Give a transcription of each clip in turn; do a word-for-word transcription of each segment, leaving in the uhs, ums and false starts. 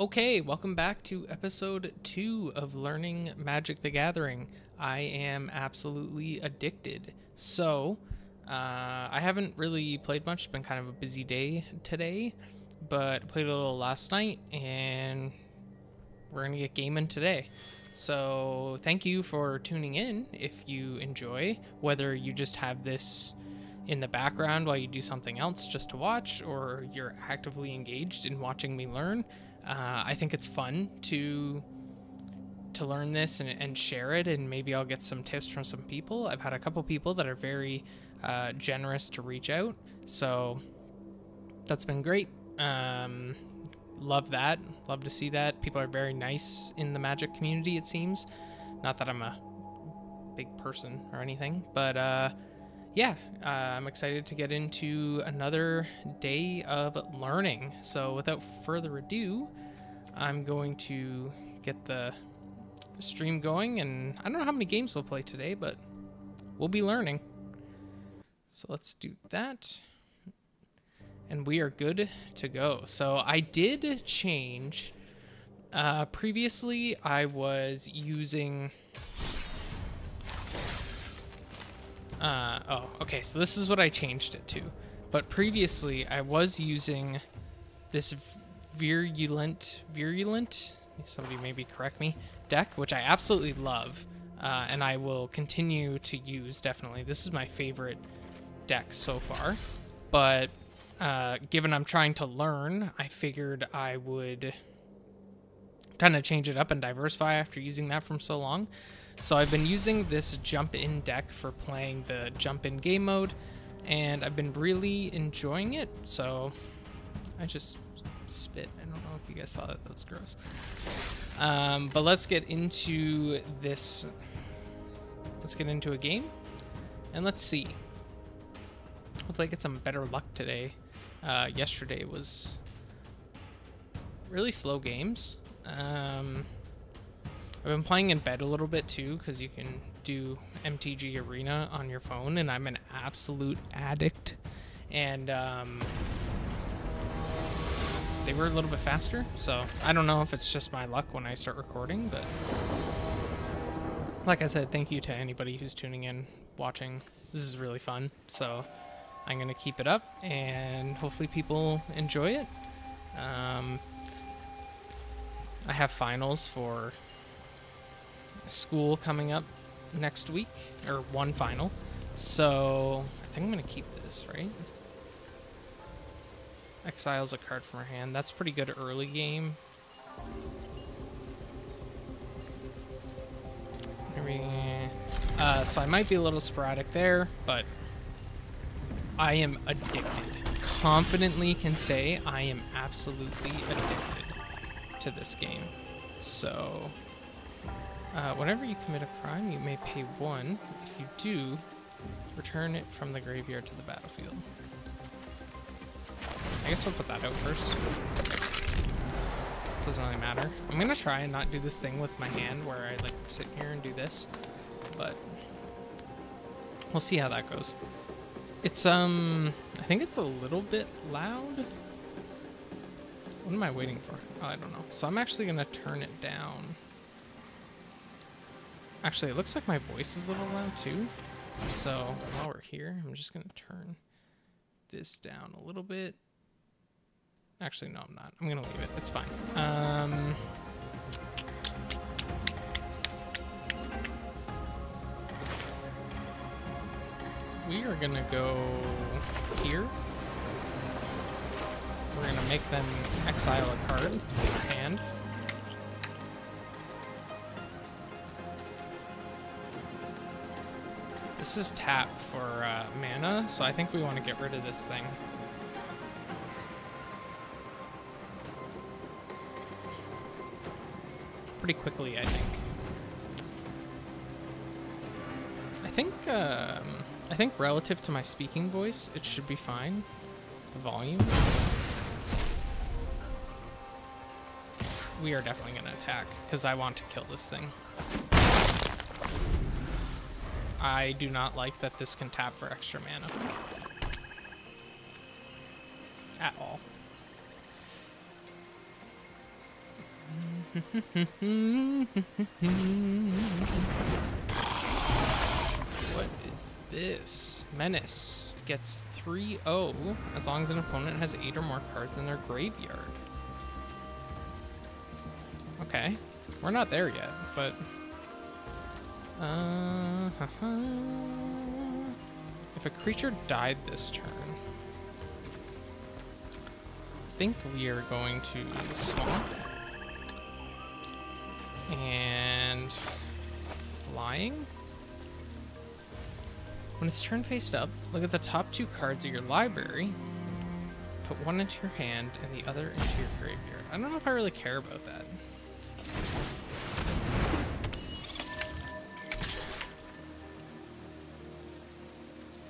Okay, welcome back to episode two of learning Magic: The Gathering. I am absolutely addicted. So, uh, I haven't really played much. It's been kind of a busy day today, but played a little last night, and we're gonna get gaming today. So, thank you for tuning in. If you enjoy, whether you just have this in the background while you do something else just to watch, or you're actively engaged in watching me learn, Uh, I think it's fun to to learn this and, and share it, and maybe I'll get some tips from some people. I've had a couple people that are very uh, generous to reach out, so that's been great. Um, love that. Love to see that. People are very nice in the Magic community, it seems. Not that I'm a big person or anything, but uh, yeah, uh, I'm excited to get into another day of learning. So without further ado, I'm going to get the stream going, and I don't know how many games we'll play today, but we'll be learning. So let's do that. And we are good to go. So I did change. Uh, previously, I was using... Uh, oh, okay, so this is what I changed it to. But previously, I was using this virulent, virulent, somebody maybe correct me, deck, which I absolutely love, uh, and I will continue to use, definitely. This is my favorite deck so far, but uh, given I'm trying to learn, I figured I would kind of change it up and diversify after using that from so long. So I've been using this jump-in deck for playing the jump-in game mode, and I've been really enjoying it. So I just spit. I don't know if you guys saw that. That was gross. Um, but let's get into this. Let's get into a game, and let's see. Hopefully I get some better luck today. Uh, yesterday was really slow games. Um... I've been playing in bed a little bit too, because you can do M T G Arena on your phone, and I'm an absolute addict. And um, they were a little bit faster, so I don't know if it's just my luck when I start recording, but like I said, thank you to anybody who's tuning in, watching. This is really fun, so I'm going to keep it up, and hopefully people enjoy it. Um, I have finals for... school coming up next week, or one final, so I think I'm gonna keep this, right? Exiles a card from her hand. That's pretty good early game. Uh, so I might be a little sporadic there, but I am addicted. Confidently can say I am absolutely addicted to this game. So... Uh, whenever you commit a crime, you may pay one. If you do, return it from the graveyard to the battlefield. I guess we'll put that out first. Doesn't really matter. I'm gonna try and not do this thing with my hand where I like sit here and do this, but we'll see how that goes. It's um, I think it's a little bit loud. What am I waiting for? Oh, I don't know. So I'm actually gonna turn it down. Actually, it looks like my voice is a little loud too. So while we're here, I'm just gonna turn this down a little bit. Actually, no, I'm not. I'm gonna leave it. It's fine. Um, we are gonna go here. We're gonna make them exile a card, and. This is tap for uh, mana, so I think we want to get rid of this thing. Pretty quickly, I think. I think, um, I think relative to my speaking voice, it should be fine. The volume. We are definitely going to attack, because I want to kill this thing. I do not like that this can tap for extra mana. At all. What is this? Menace gets three oh as long as an opponent has eight or more cards in their graveyard. Okay, we're not there yet, but uh, if a creature died this turn, I think we are going to swamp and flying. When it's turned face up, look at the top two cards of your library. Put one into your hand and the other into your graveyard. I don't know if I really care about that.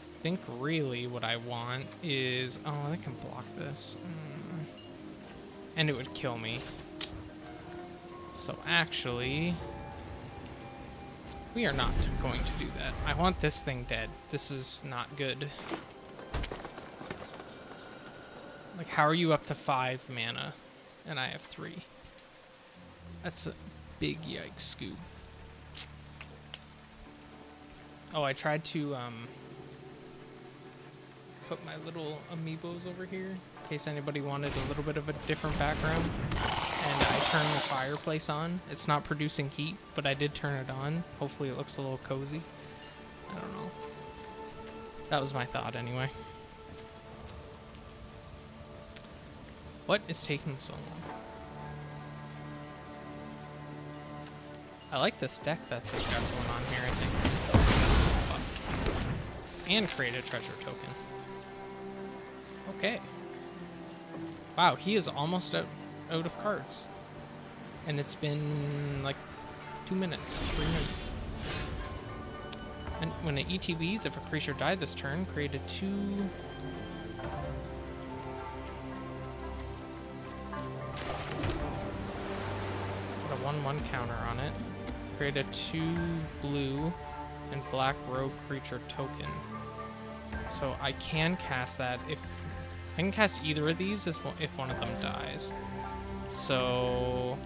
I think really what I want is, oh, I can block this. Mm. And it would kill me. So actually, we are not going to do that. I want this thing dead. This is not good. Like, how are you up to five mana? And I have three. That's a big yikes scoop. Oh, I tried to, um... put my little amiibos over here in case anybody wanted a little bit of a different background, and I turned the fireplace on. It's not producing heat, but I did turn it on. Hopefully it looks a little cozy. I don't know. That was my thought anyway. What is taking so long? I like this deck that they've got going on here, I think. Fuck. And create a treasure token. Okay. Wow, he is almost out, out of cards. And it's been like two minutes, three minutes. And when it E T Bs, if a creature died this turn, create a two... Put a one one counter on it. Create a two blue and black rogue creature token. So I can cast that if... I can cast either of these if one of them dies. So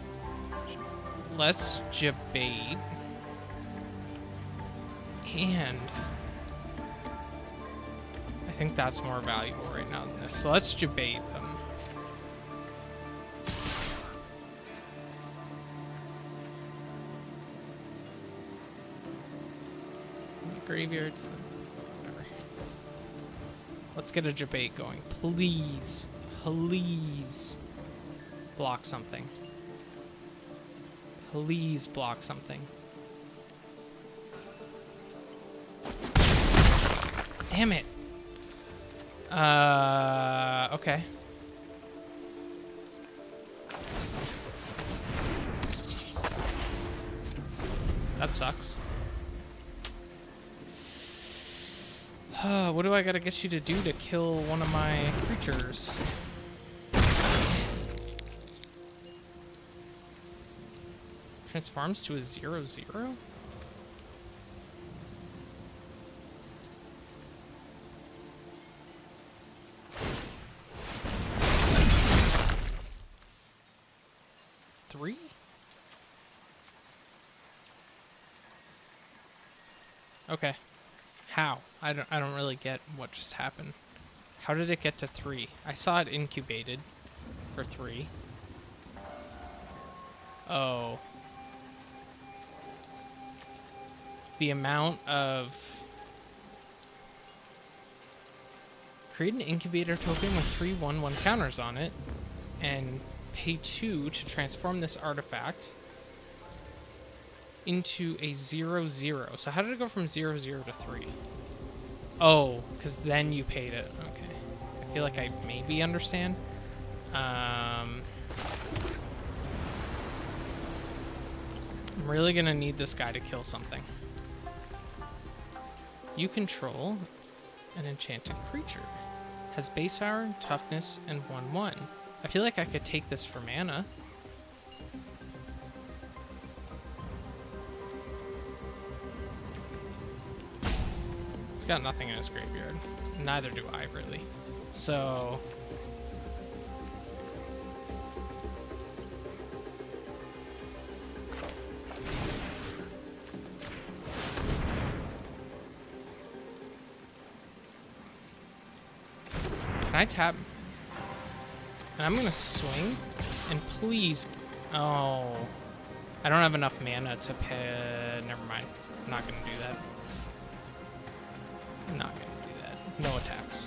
let's debate. And I think that's more valuable right now than this. So let's debate them. Graveyards. Let's get a debate going. Please, please block something. Please block something. Damn it. Uh, okay. That sucks. Uh, what do I gotta get you to do to kill one of my creatures? Transforms to a zero zero? Three? Okay. How? I don't, I don't really get what just happened. How did it get to three? I saw it incubated for three. Oh. The amount of... Create an incubator token with three one one counters on it and pay two to transform this artifact into a zero zero. So how did it go from zero zero to three? Oh, because then you paid it. Okay. I feel like I maybe understand. Um, I'm really gonna need this guy to kill something. You control an enchanted creature. Has base power, toughness, and one one. I feel like I could take this for mana. Got nothing in his graveyard. Neither do I, really. So... Can I tap? And I'm going to swing. And please... Oh. I don't have enough mana to pay... Never mind. I'm not going to do that. I'm not going to do that. No attacks.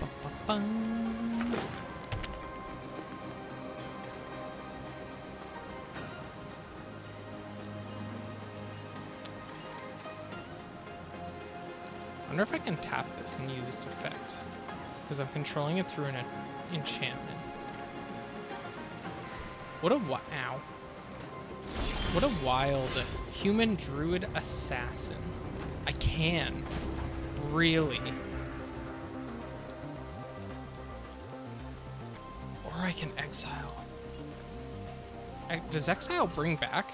Ba-ba-bum. I wonder if I can tap this and use its effect. Because I'm controlling it through an en enchantment. What a wi- ow. What a wild human druid assassin. I can. Really. Or I can exile. I, does exile bring back?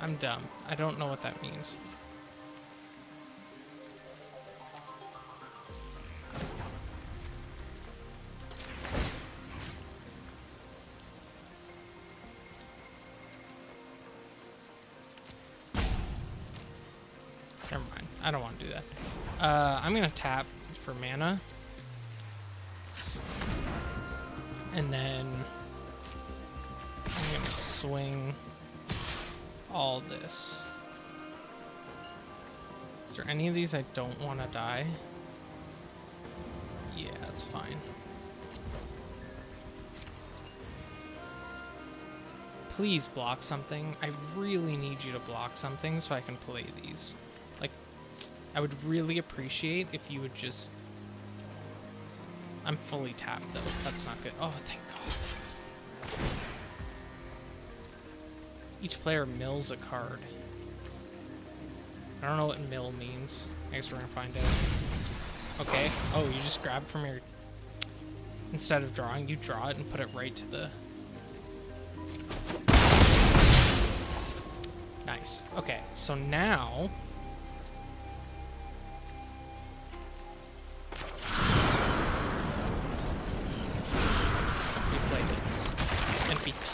I'm dumb. I don't know what that means. I don't want to do that. Uh, I'm going to tap for mana. And then I'm going to swing all this. Is there any of these I don't want to die? Yeah, that's fine. Please block something. I really need you to block something so I can play these. I would really appreciate if you would just... I'm fully tapped, though. That's not good. Oh, thank God. Each player mills a card. I don't know what mill means. I guess we're going to find out. Okay. Oh, you just grab from your... Instead of drawing, you draw it and put it right to the... Nice. Okay, so now...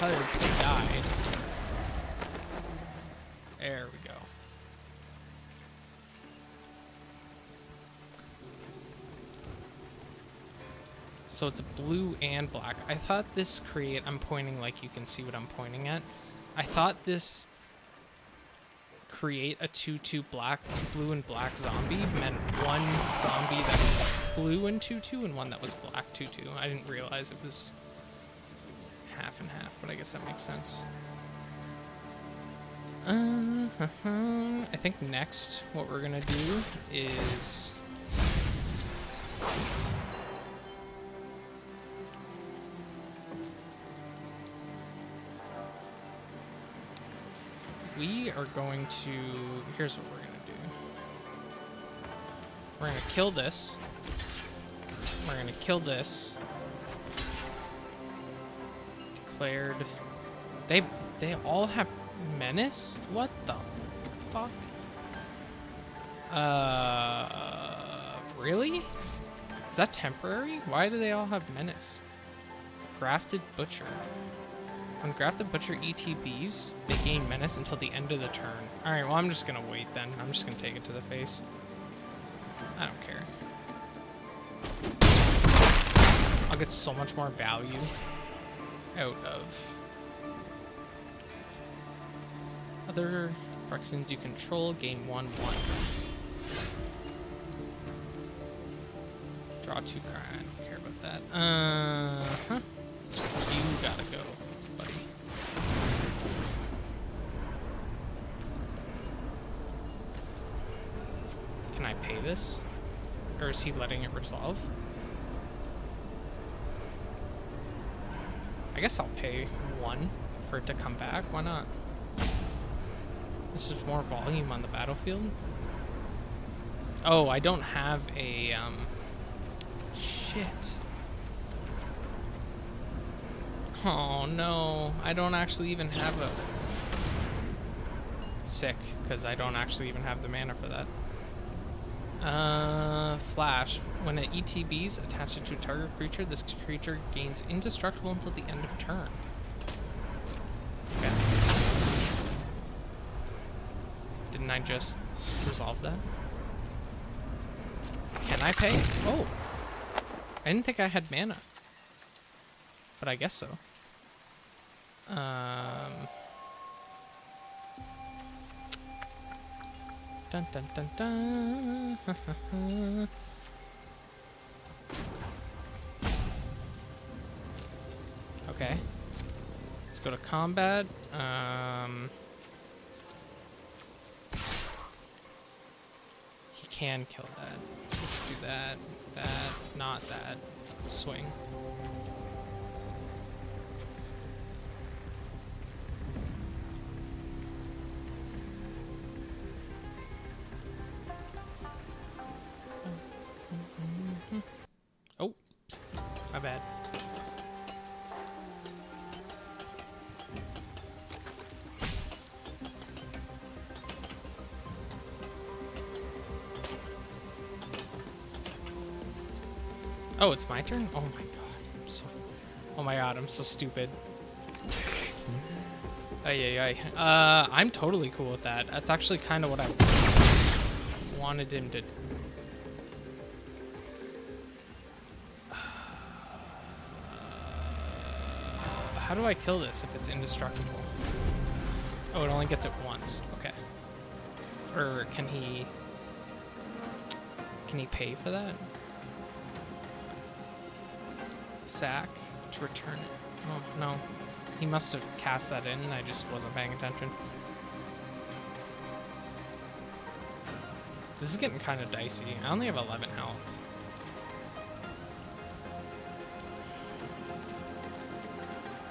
Because they died. There we go. So it's blue and black. I thought this create... I'm pointing like you can see what I'm pointing at. I thought this create a two two black, blue and black zombie meant one zombie that was blue and two two and one that was black two two. I didn't realize it was... half and half, but I guess that makes sense. Uh, uh, uh, I think next what we're gonna do is we are going to, here's what we're gonna do. We're gonna kill this. We're gonna kill this. Declared. They they all have menace? What the fuck? Uh, really? Is that temporary? Why do they all have menace? Grafted Butcher. When Grafted Butcher E T Bs, they gain menace until the end of the turn. Alright, well I'm just gonna wait then. I'm just gonna take it to the face. I don't care. I'll get so much more value out of other Bruxans you control, gain one one. Draw two cards. I don't care about that. Uh huh. You gotta go, buddy. Can I pay this, or is he letting it resolve? I guess I'll pay one for it to come back. Why not? This is more volume on the battlefield. Oh, I don't have a... Um, shit. Oh, no. I don't actually even have a... Sick, because I don't actually even have the mana for that. Uh, flash. When an E T B is attached to a target creature, this creature gains indestructible until the end of turn. Okay. Didn't I just resolve that? Can I pay? Oh. I didn't think I had mana. But I guess so. Um... Dun, dun, dun, dun. Ha, ha, ha. Okay. Let's go to combat. Um, he can kill that. Let's do that. That. Not that. Swing. Oh, my bad. Oh, it's my turn? Oh my god, I'm so... Oh my god, I'm so stupid. Ay, ay, ay. Uh, I'm totally cool with that. That's actually kind of what I wanted him to... How do I kill this if it's indestructible? Oh, it only gets it once. Okay. Or can he... Can he pay for that? Sack to return it. Oh, no. He must have cast that in. I just wasn't paying attention. This is getting kind of dicey. I only have eleven health.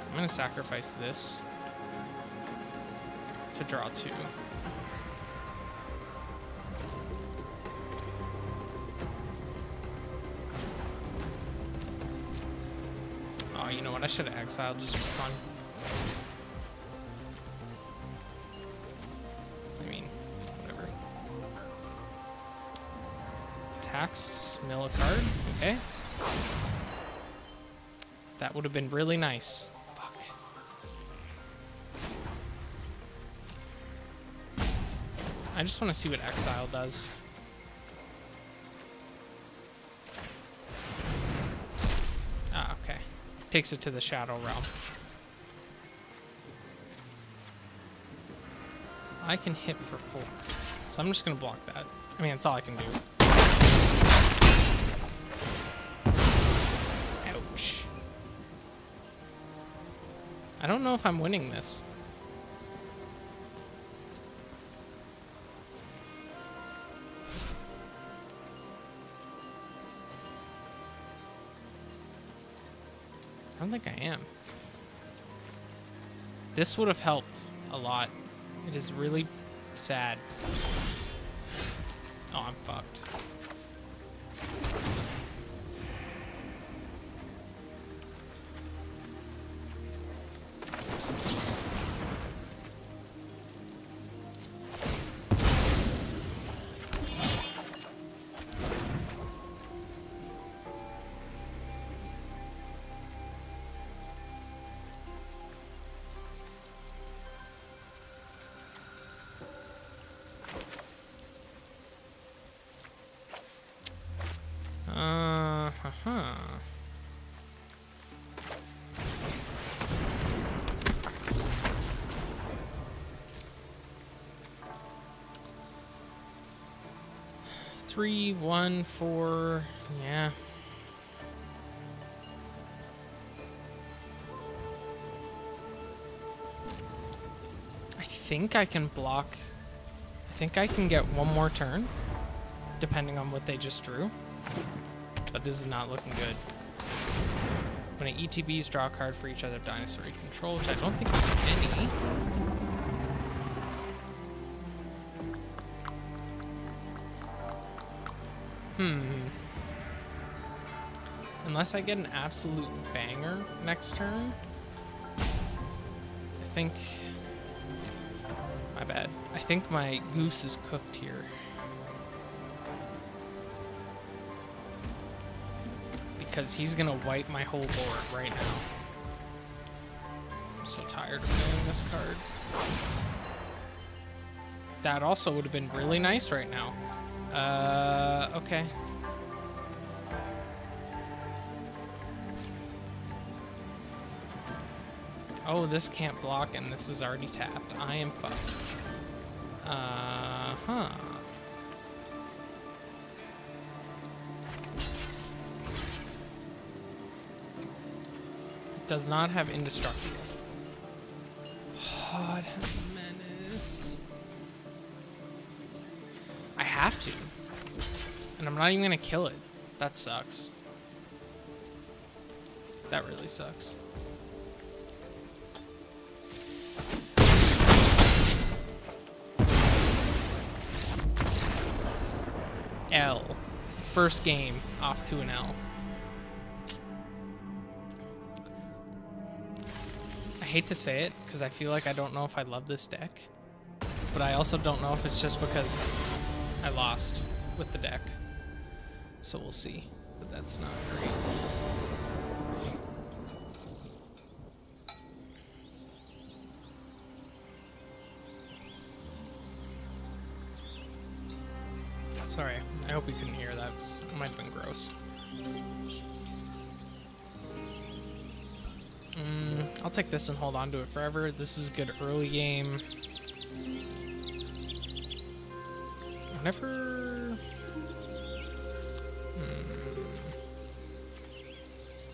I'm gonna sacrifice this to draw two. Oh, you know what? I should have exiled just for fun. I mean, whatever. Tax, mill a card. Okay. That would have been really nice. I just want to see what exile does. Ah, okay. Takes it to the Shadow Realm. I can hit for four. So I'm just going to block that. I mean, that's all I can do. Ouch. I don't know if I'm winning this. I don't think I am. This would have helped a lot. It is really sad. Oh, I'm fucked. Three, one, four, yeah. I think I can block. I think I can get one more turn, depending on what they just drew. But this is not looking good. When it E T Bs, draw a card for each other dinosaur you control, which I don't think is any. Hmm. Unless I get an absolute banger next turn, I think... My bad. I think my goose is cooked here. Because he's gonna wipe my whole board right now. I'm so tired of playing this card. That also would have been really nice right now. Uh, okay. Oh, this can't block and this is already tapped. I am fucked. Uh-huh. Does not have indestructible. Oh, it has menace. I have to. And I'm not even gonna kill it. That sucks. That really sucks. L. First game off to an L. I hate to say it because I feel like I don't know if I love this deck, but I also don't know if it's just because I lost with the deck. So we'll see, but that's not great. Sorry, I hope you couldn't hear that. It might have been gross. Mm, I'll take this and hold on to it forever. This is good early game. Whenever... Mm,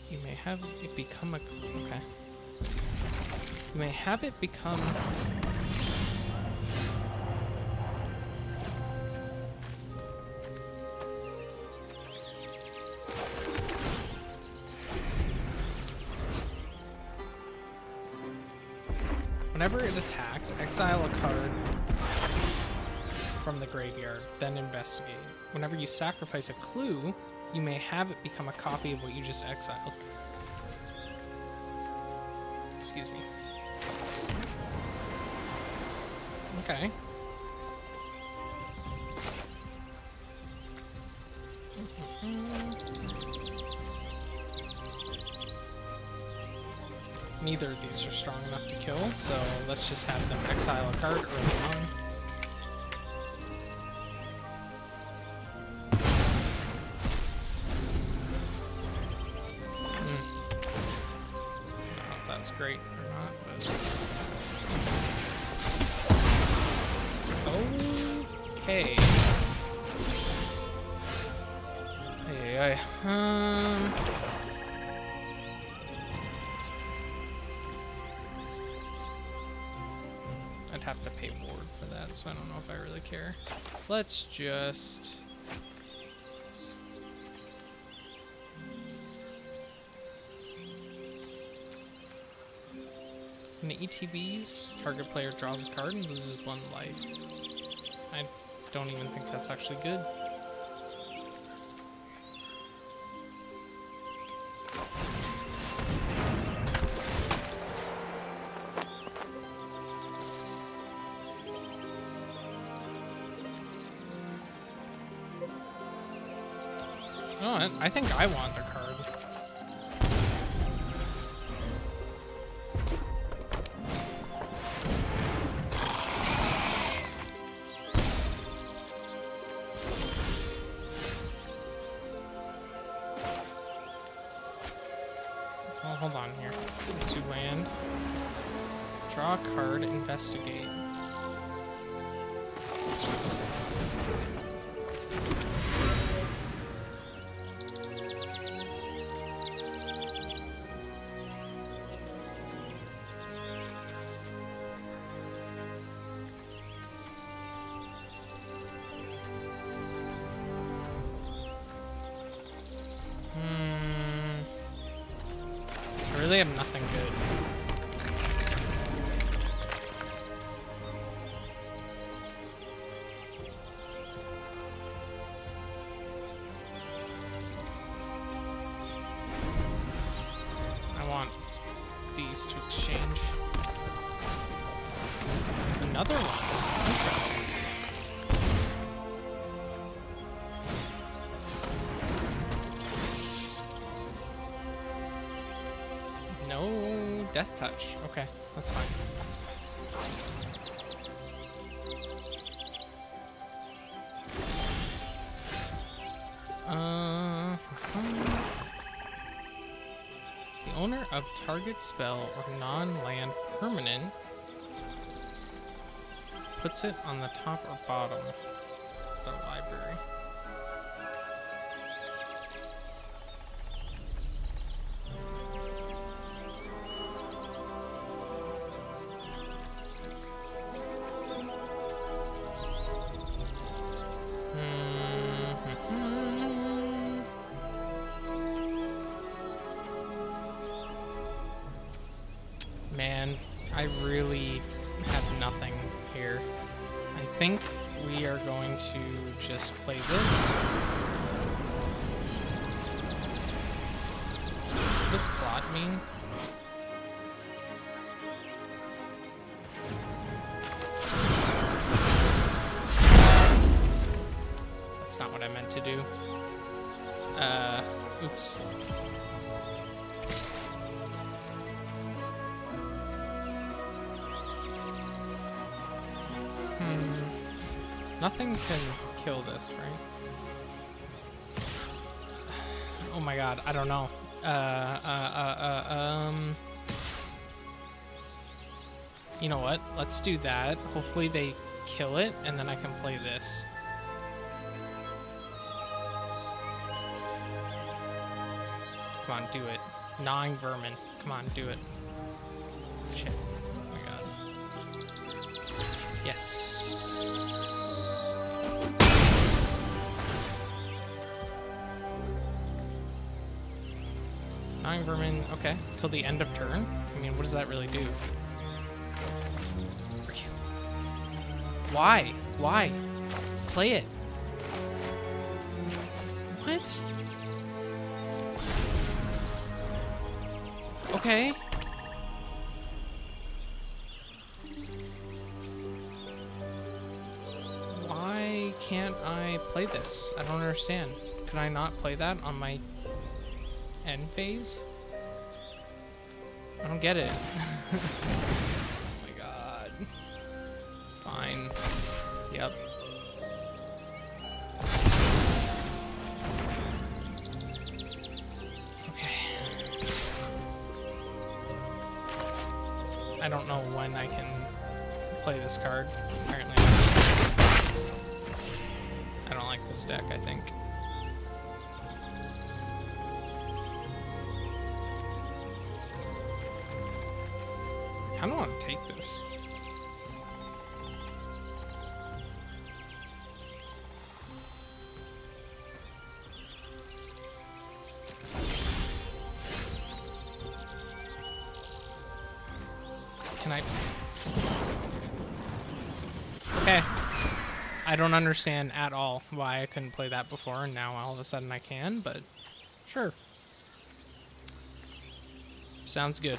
you may have it become a... Okay. You may have it become... Whenever it attacks, exile a card from the graveyard, then investigate. Whenever you sacrifice a clue, you may have it become a copy of what you just exiled. Excuse me. Okay. Neither of these are strong enough to kill, so let's just have them exile a card early on. So I don't know if I really care. Let's just... In the E T Bs, target player draws a card and loses one life. I don't even think that's actually good. I think I want the card. Well, hold on here. Let's do land. Draw a card, investigate. They have nothing good. I want these to exchange. Another one. Interesting. Death touch. Okay, that's fine. Uh, uh-huh. The owner of target spell or non-land permanent puts it on the top or bottom of the library. Nothing can kill this, right? Oh my god, I don't know. Uh, uh, uh, uh, um... You know what? Let's do that. Hopefully they kill it, and then I can play this. Come on, do it. Gnawing vermin. Come on, do it. Shit. Oh my god. Yes. Vermin, okay, till the end of turn. I mean, what does that really do? Why? Why? Play it. What? Okay. Why can't I play this? I don't understand. Can I not play that on my end phase? I don't get it. Oh my god. Fine. Yep. Okay. I don't know when I can play this card. Apparently not. I don't like this deck, I think. I don't want to take this. Can I? Okay. I don't understand at all why I couldn't play that before, and now all of a sudden I can, but sure. Sounds good.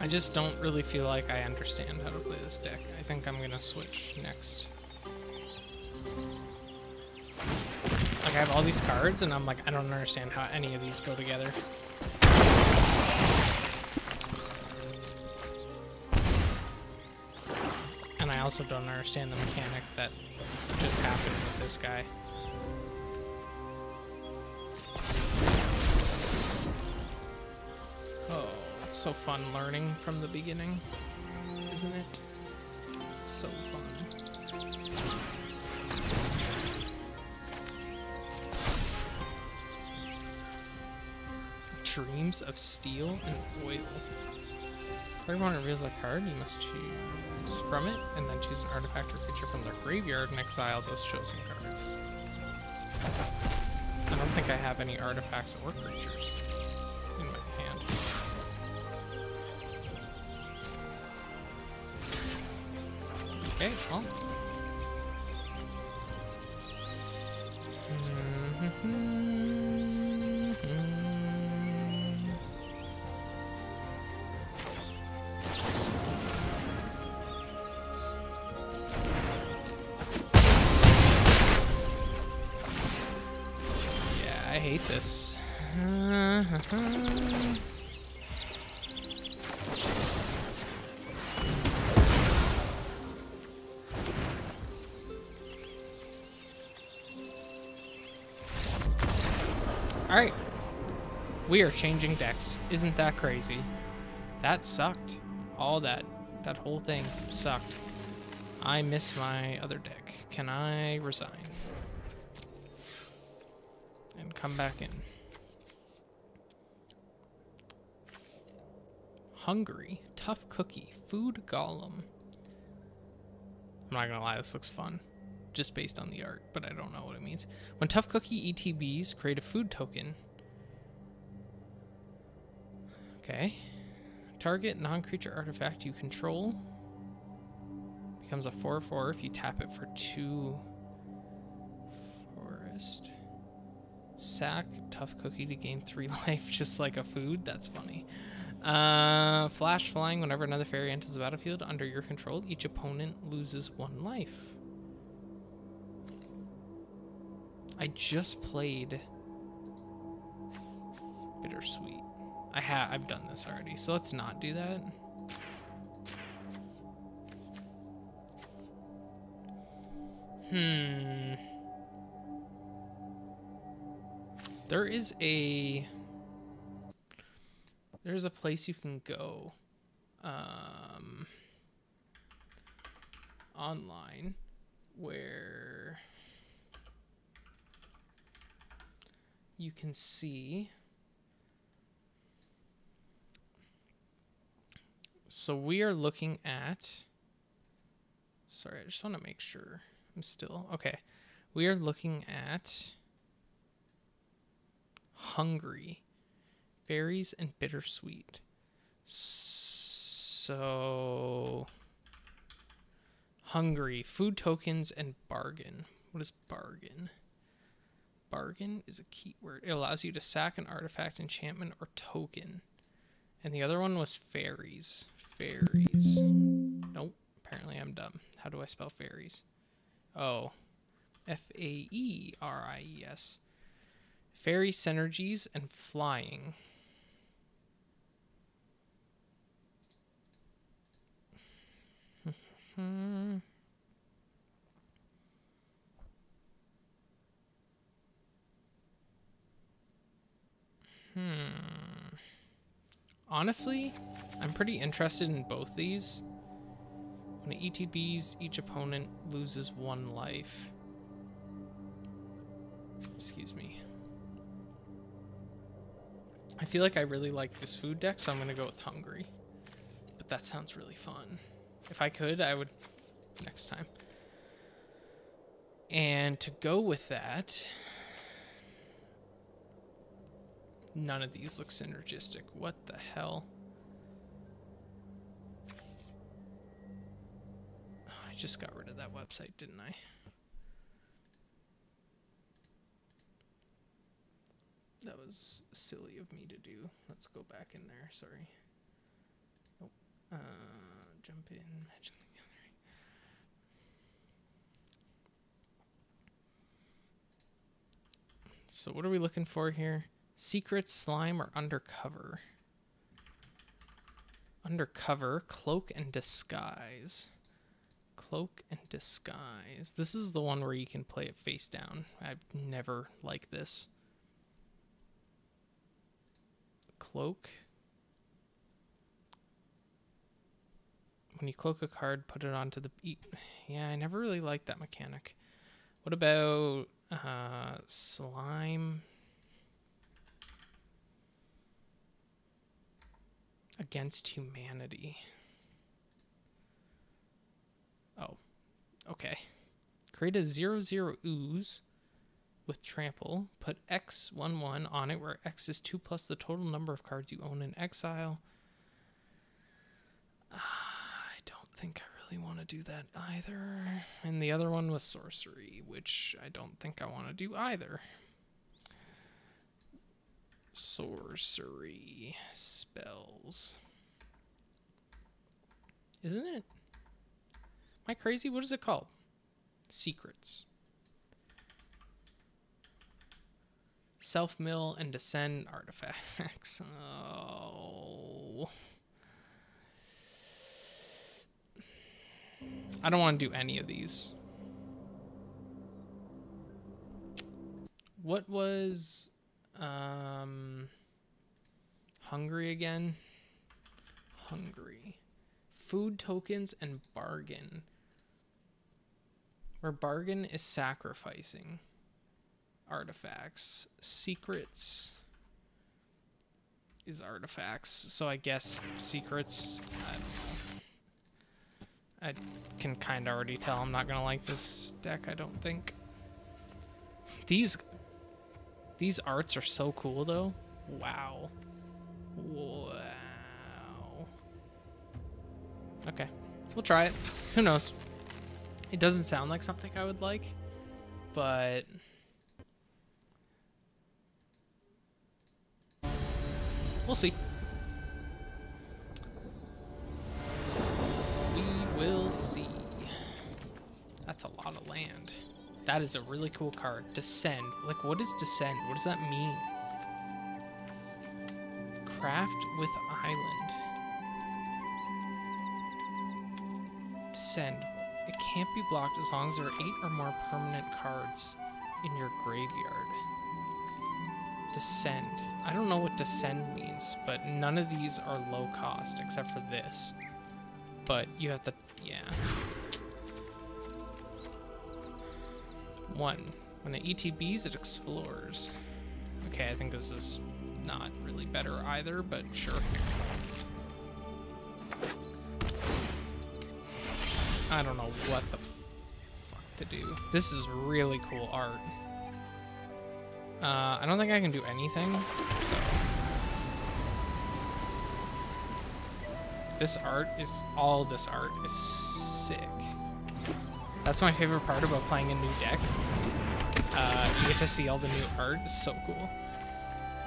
I just don't really feel like I understand how to play this deck. I think I'm gonna switch next. Like, I have all these cards, and I'm like, I don't understand how any of these go together. And I also don't understand the mechanic that just happened with this guy. So fun learning from the beginning, isn't it? So fun. Dreams of Steel and Oil. Everyone reveals a card, you must choose from it, and then choose an artifact or creature from their graveyard and exile those chosen cards. I don't think I have any artifacts or creatures. Okay, well. Mm-hmm. Mm-hmm. hate this. Alright. We are changing decks. Isn't that crazy? That sucked. All that. That whole thing sucked. I miss my other deck. Can I resign? And come back in. Hungry. Tough cookie. Food golem. I'm not gonna lie, this looks fun. Just based on the art, but I don't know what it means. When Tough Cookie E T Bs, create a food token. Okay. Target non-creature artifact you control. Becomes a four four if you tap it for two. Forest. Sack Tough Cookie to gain three life, just like a food. That's funny. Uh, flash flying. Whenever another fairy enters the battlefield under your control, each opponent loses one life. I just played Bittersweet. I ha I've done this already, so let's not do that. Hmm. There is a there's a place you can go um, online where you can see. So we are looking at, sorry, I just want to make sure I'm still, okay. We are looking at Hungry, Faeries, and Bittersweet. So Hungry, food tokens, and bargain. What is bargain? Bargain is a keyword. It allows you to sack an artifact, enchantment, or token. And the other one was fairies. Fairies. Nope. Apparently I'm dumb. How do I spell fairies? Oh. F A E R I E S. Fairy synergies and flying. Hmm. Hmm. Honestly, I'm pretty interested in both these. When it E T Bs, each opponent loses one life. Excuse me. I feel like I really like this food deck, so I'm going to go with Hungry. But that sounds really fun. If I could, I would next time. And to go with that... None of these look synergistic. What the hell? Oh, I just got rid of that website, didn't I? That was silly of me to do. Let's go back in there. Sorry. Nope. Uh, jump in. Magic the Gathering. So what are we looking for here? Secret, slime, or undercover? Undercover, cloak and disguise. Cloak and disguise. This is the one where you can play it face down. I've never liked this. Cloak. When you cloak a card, put it onto the... Yeah, I never really liked that mechanic. What about uh, slime... Against humanity. Oh, okay. Create a zero zero ooze with trample. Put X one one on it, where X is two plus the total number of cards you own in exile. Uh, I don't think I really want to do that either. And the other one was sorcery, which I don't think I want to do either. Sorcery spells. Isn't it? Am I crazy? What is it called? Secrets. Self-mill and descend artifacts. Oh. I don't want to do any of these. What was um, Hungry again? Hungry. Food tokens and bargain. Where bargain is sacrificing. Artifacts. Secrets is artifacts. So I guess secrets, I don't know. I can kind of already tell I'm not going to like this deck, I don't think. These these arts are so cool though. Wow. Wow. Okay. We'll try it. Who knows? It doesn't sound like something I would like, but we'll see. We will see. That's a lot of land. That is a really cool card. Descend. Like, what is descend? What does that mean? Craft with island. Descend. It can't be blocked as long as there are eight or more permanent cards in your graveyard. Descend. I don't know what descend means, but none of these are low cost except for this. But you have to, yeah. One. When it E T Bs, it explores. Okay, I think this is not really better either, but sure. I don't know what the fuck to do. This is really cool art. Uh, I don't think I can do anything, so. This art is, all this art is sick. That's my favorite part about playing a new deck. Uh, you get to see all the new art, it's so cool.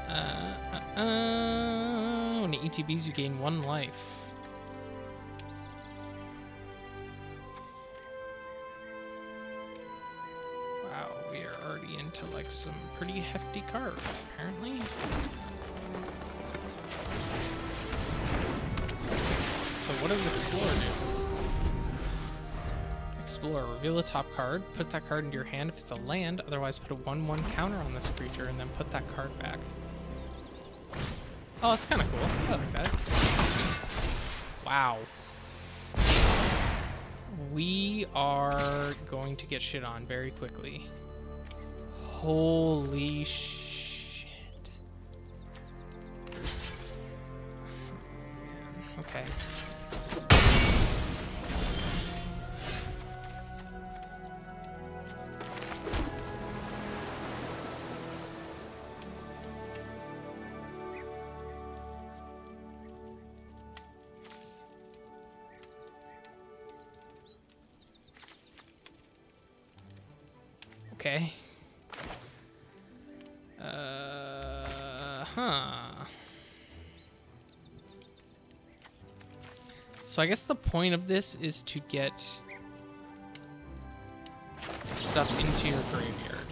Uh, uh, uh, when it E T Bs, you gain one life. To like some pretty hefty cards, apparently. So what does Explorer do? Explorer, reveal a top card, put that card into your hand if it's a land, otherwise put a one one counter on this creature and then put that card back. Oh, that's kind of cool. I like that. Wow. We are going to get shit on very quickly. Holy shit. Okay. Okay. So I guess the point of this is to get stuff into your graveyard.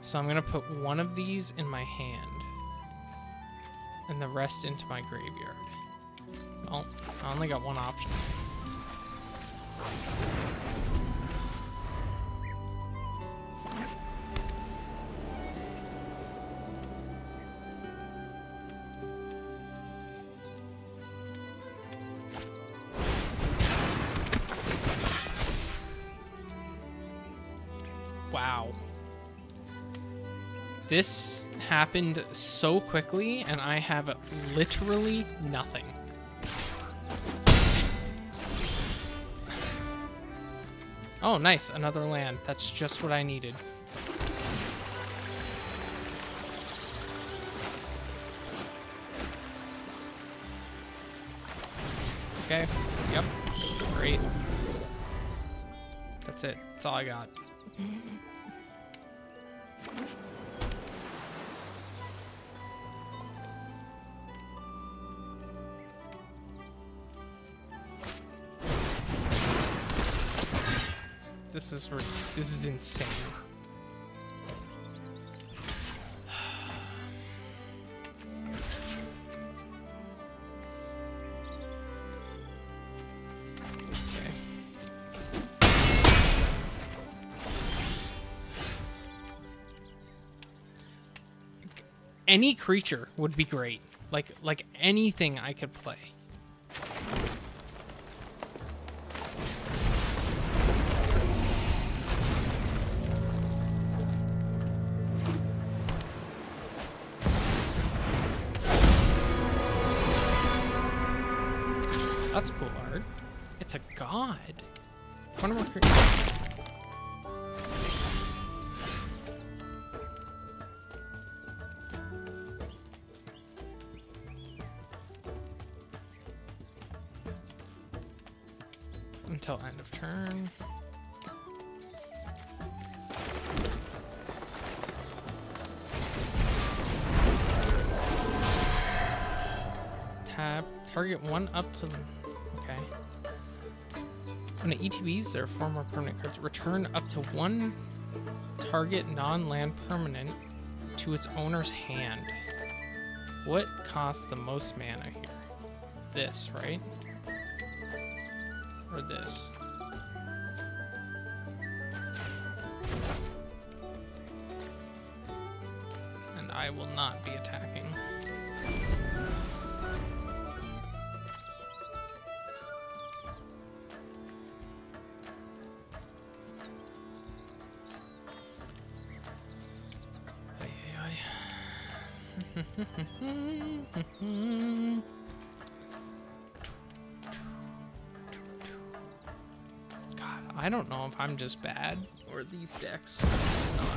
So I'm gonna put one of these in my hand and the rest into my graveyard. Oh, I only got one option. This happened so quickly, and I have literally nothing. Oh, nice. Another land. That's just what I needed. Okay. Yep. Great. That's it. That's all I got. This is this is insane. Any creature would be great. Like, like anything I could play. That's cool art. It's a god. One more creature. Until end of turn. Tab, target one up to, okay. When it E T Bs, there are four more permanent cards. Return up to one target non-land permanent to its owner's hand. What costs the most mana here? This, right? Or this. And I will not be attacking. I don't know if I'm just bad or these decks are just not.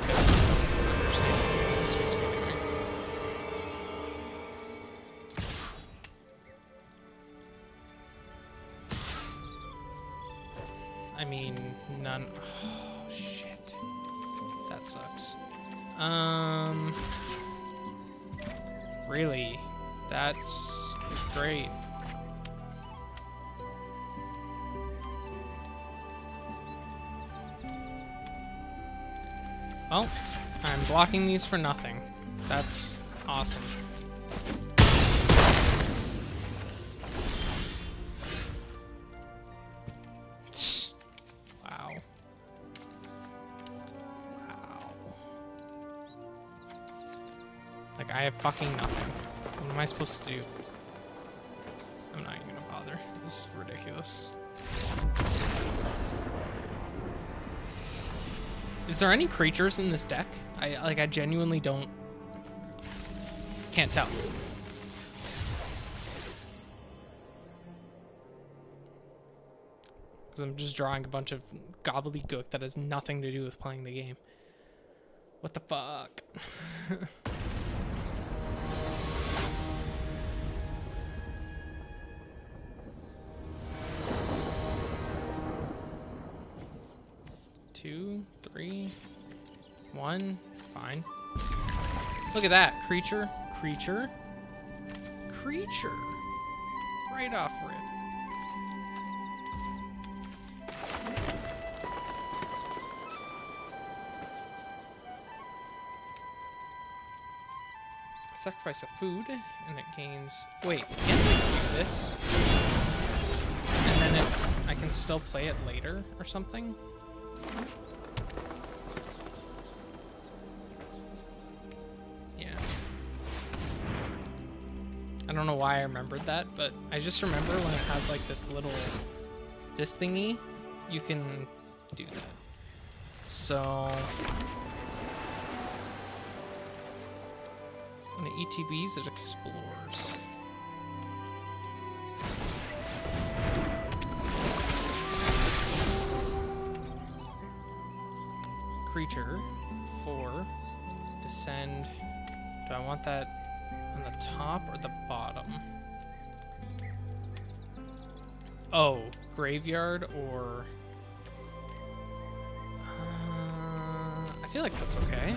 Because I don't understand what I'm supposed to be doing. I mean, none. Oh, shit. That sucks. Um. Really? That's great. Well, I'm blocking these for nothing. That's awesome. Wow. Wow. Like, I have fucking nothing. What am I supposed to do? I'm not even gonna bother. This is ridiculous. Is there any creatures in this deck? I like I genuinely don't can't tell. Cuz I'm just drawing a bunch of gobbledygook that has nothing to do with playing the game. What the fuck? Two, three, one, fine. Look at that, creature, creature, creature, right off rip. Sacrifice a food, and it gains, wait, can I do this? And then it, I can still play it later or something? Yeah. I don't know why I remembered that, but I just remember when it has like this little, this thingy, you can do that. So, when it E T Bs, it explores. Creature for descend. Do I want that on the top or the bottom? Oh, graveyard or uh, I feel like that's okay.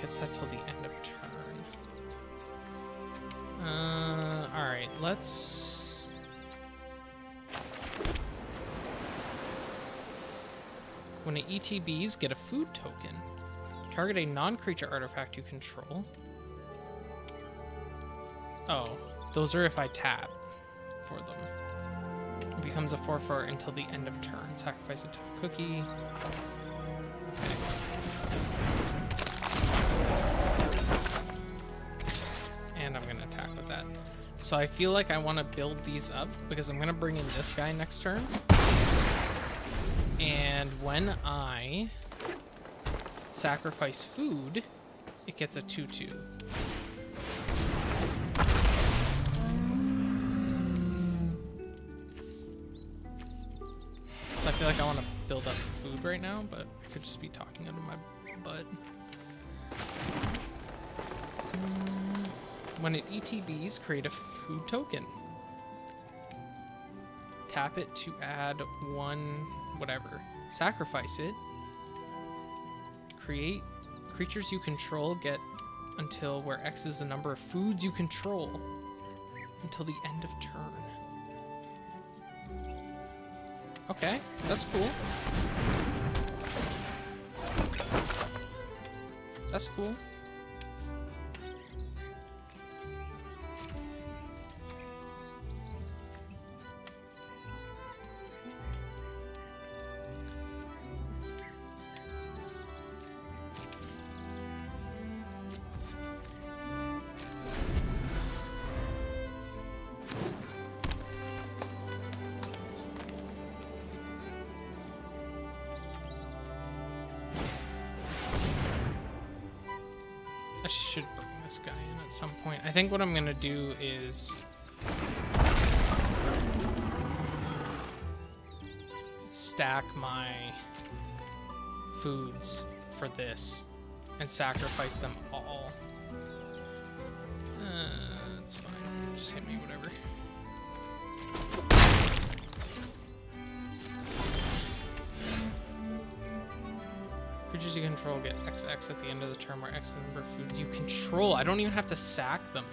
gets that till the end of turn. Uh, Alright, let's... When it E T Bs, get a food token. Target a non-creature artifact you control. Oh, those are if I tap for them. It becomes a four four until the end of turn. Sacrifice a tough cookie. Okay. And I'm gonna attack with that. So I feel like I wanna build these up because I'm gonna bring in this guy next turn. And when I sacrifice food, it gets a two two. So I feel like I wanna build up food right now, but I could just be talking out of my butt. When it E T Bs, create a food token. Tap it to add one whatever. Sacrifice it. Create creatures you control get until where X is the number of foods you control until the end of turn. Okay, that's cool. That's cool. Should bring this guy in at some point. I think what I'm gonna do is stack my foods for this and sacrifice them all. Uh, that's fine. Just hit me, whatever. Creatures you control get X X at the end of the turn where X is the number of foods you control. I don't even have to sack them.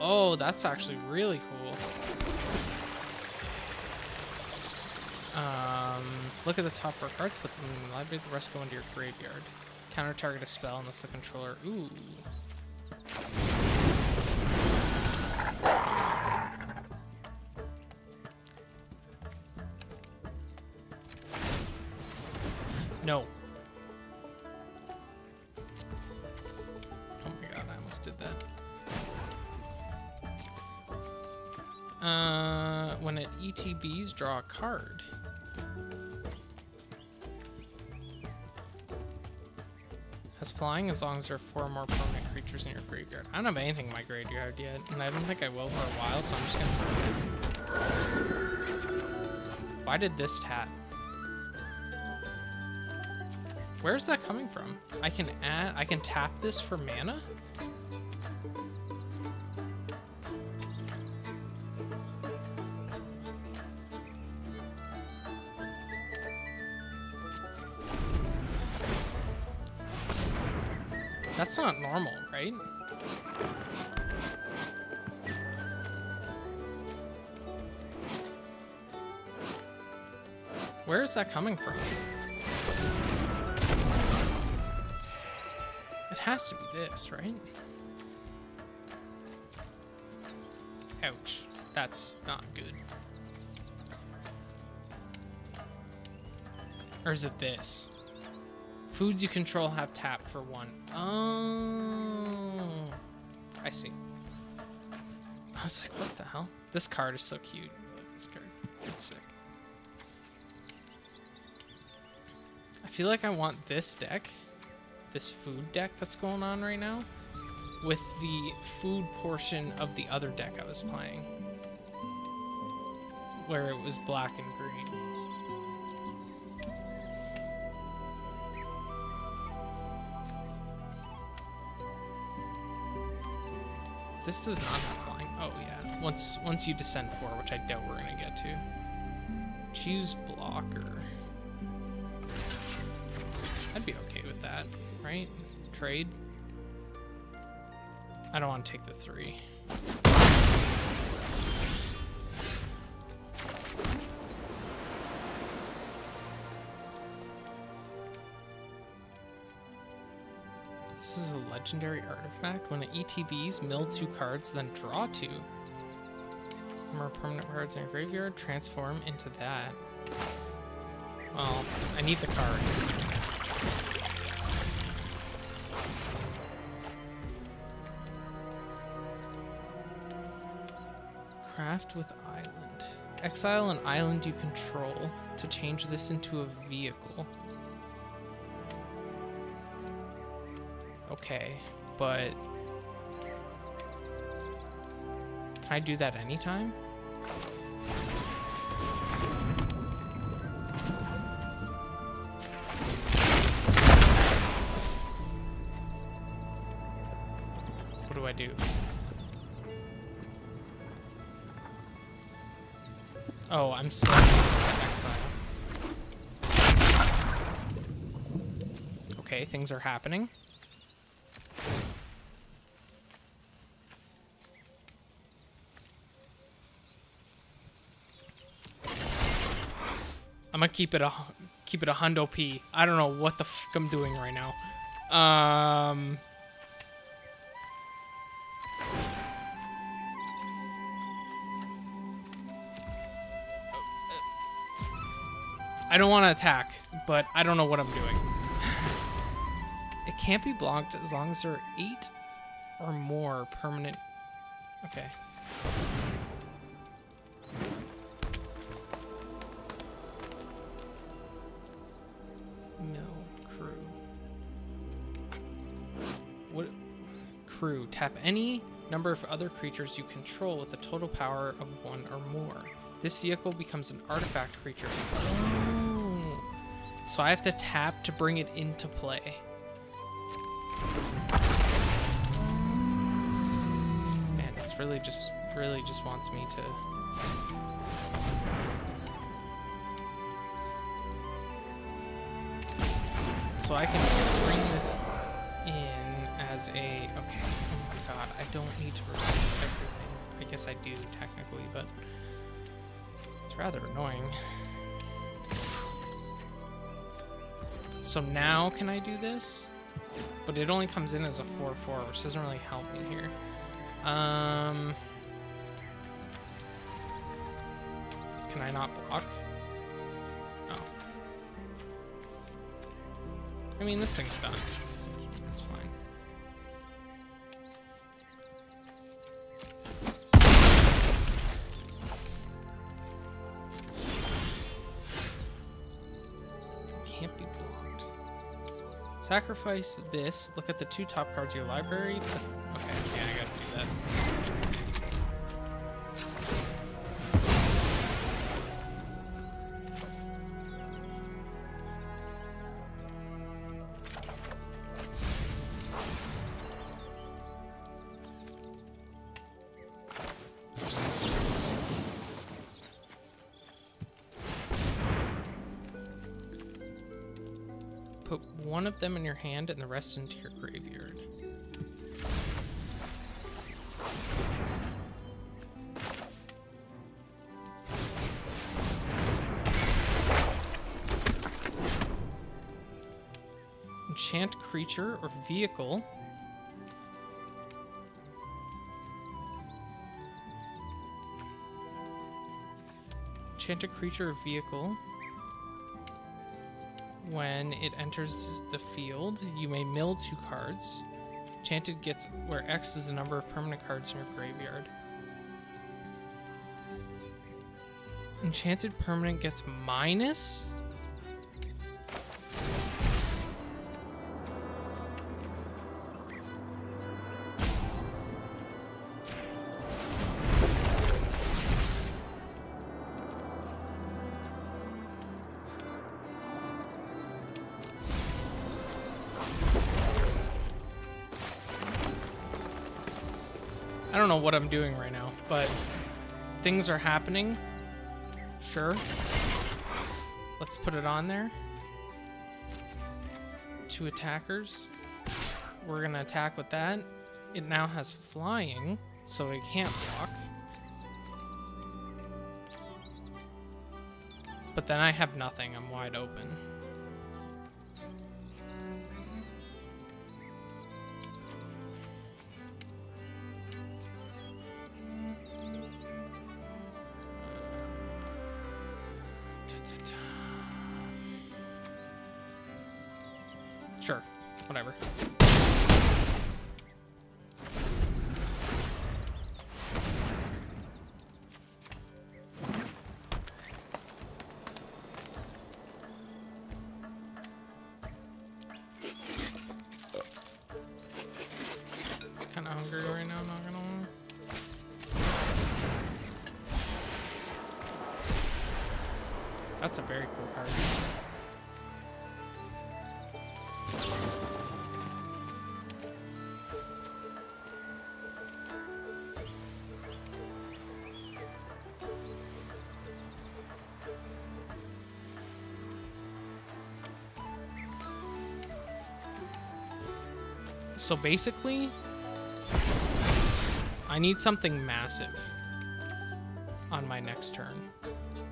Oh, that's actually really cool. Um, look at the top four cards, put them in the library, the rest go into your graveyard. Counter target a spell unless the controller... Ooh. No. Did that. Uh, when it E T Bs, draw a card. Has flying as long as there are four more permanent creatures in your graveyard. I don't have anything in my graveyard yet, and I don't think I will for a while, so I'm just gonna... Why did this tap? Where's that coming from? I can add, I can tap this for mana? That's not normal, right? Where is that coming from? It has to be this, right? Ouch. That's not good. Or is it this? Foods you control have tap for one. Oh, I see. I was like, what the hell? This card is so cute. I love this card. It's sick. I feel like I want this deck, this food deck that's going on right now, with the food portion of the other deck I was playing, where it was black and green. This does not have flying. Oh yeah. Once once you descend four, which I doubt we're gonna get to. Choose blocker. I'd be okay with that, right? Trade. I don't want to take the three. This is a legendary artifact. When it E T Bs, mill two cards, then draw two. More permanent cards in your graveyard, transform into that. Well, I need the cards. Craft with island. Exile an island you control to change this into a vehicle. Okay, but can I do that anytime? What do I do? Oh, I'm stuck to exile. Okay, things are happening. I'm gonna keep it a keep it a hundo p. I don't know what the fuck I'm doing right now. Um. I don't want to attack, but I don't know what I'm doing. It can't be blocked as long as there are eight or more permanent. Okay. Mill crew. What? Crew. Tap any number of other creatures you control with a total power of one or more. This vehicle becomes an artifact creature. So I have to tap to bring it into play. Man, it's really just, really just wants me to... So I can bring this in as a... Okay, oh my god, I don't need to resolve everything. I guess I do, technically, but... It's rather annoying. So now can I do this? But it only comes in as a four four, which doesn't really help me here. Um, can I not block? No. I mean, this thing's done. It's fine. Can't be blocked. Sacrifice this, look at the two top cards of your library. Okay, yeah, I gotta do that. One of them in your hand and the rest into your graveyard. Enchant creature or vehicle. Enchant a creature or vehicle. When it enters the field, you may mill two cards. Enchanted gets where X is the number of permanent cards in your graveyard. Enchanted permanent gets minus? I don't know what I'm doing right now, but things are happening. Sure. Let's put it on there. Two attackers. We're gonna attack with that. it now has flying, so it can't block. But then I have nothing. I'm wide open. Sure, whatever. Kinda hungry right now, not gonna lie. That's a very cool card. So basically, I need something massive on my next turn,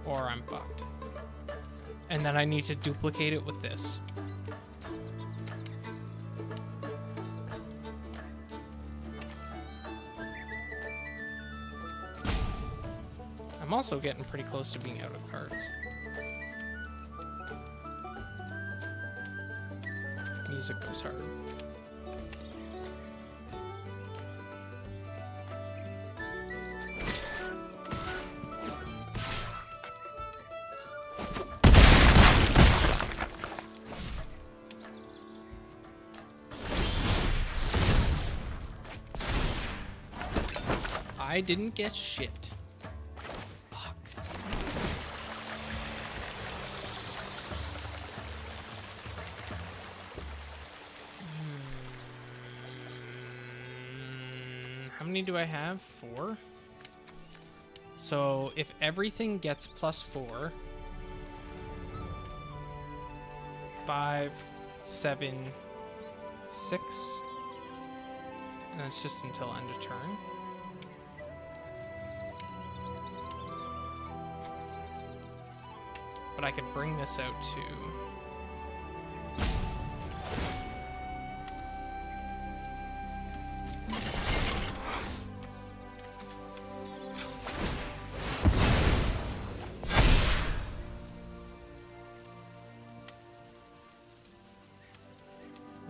or I'm fucked. And then I need to duplicate it with this. I'm also getting pretty close to being out of cards. Music goes hard. I didn't get shit. Fuck. How many do I have? Four. So if everything gets plus four, five, seven, six, and that's just until end of turn. But I could bring this out too.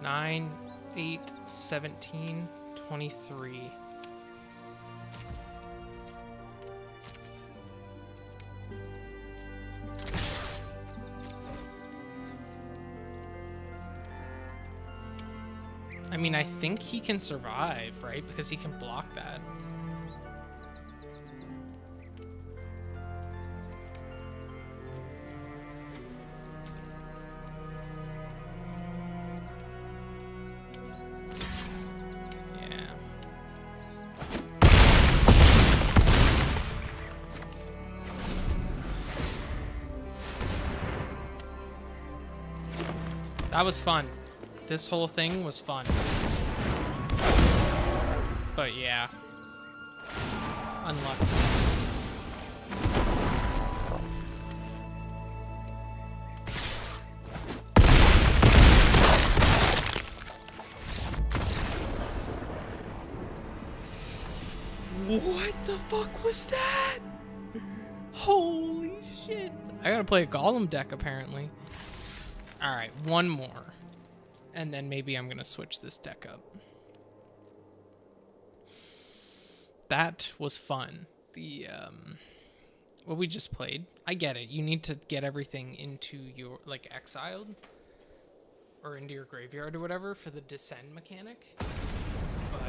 Nine, eight, seventeen, twenty-three. I mean, I think he can survive, right? Because he can block that. Yeah. That was fun. This whole thing was fun. But yeah. Unlucky. What the fuck was that? Holy shit. I gotta play a Golem deck apparently. Alright, one more. And then maybe I'm going to switch this deck up. That was fun. The, um, what we just played. I get it. You need to get everything into your, like, exiled. Or into your graveyard or whatever for the descend mechanic. But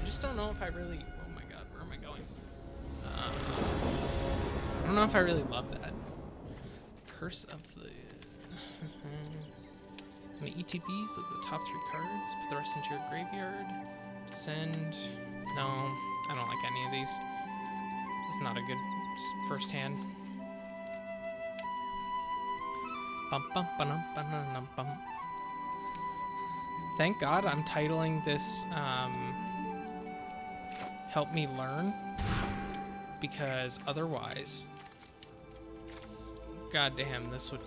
I just don't know if I really, oh my god, where am I going? Uh, I don't know if I really love that. Curse of the... And the E T Bs of the top three cards. Put the rest into your graveyard. Send. No, I don't like any of these. It's not a good first hand. Bum bum bum bum bum bum. Thank God I'm titling this um, Help Me Learn, because otherwise, goddamn, this would...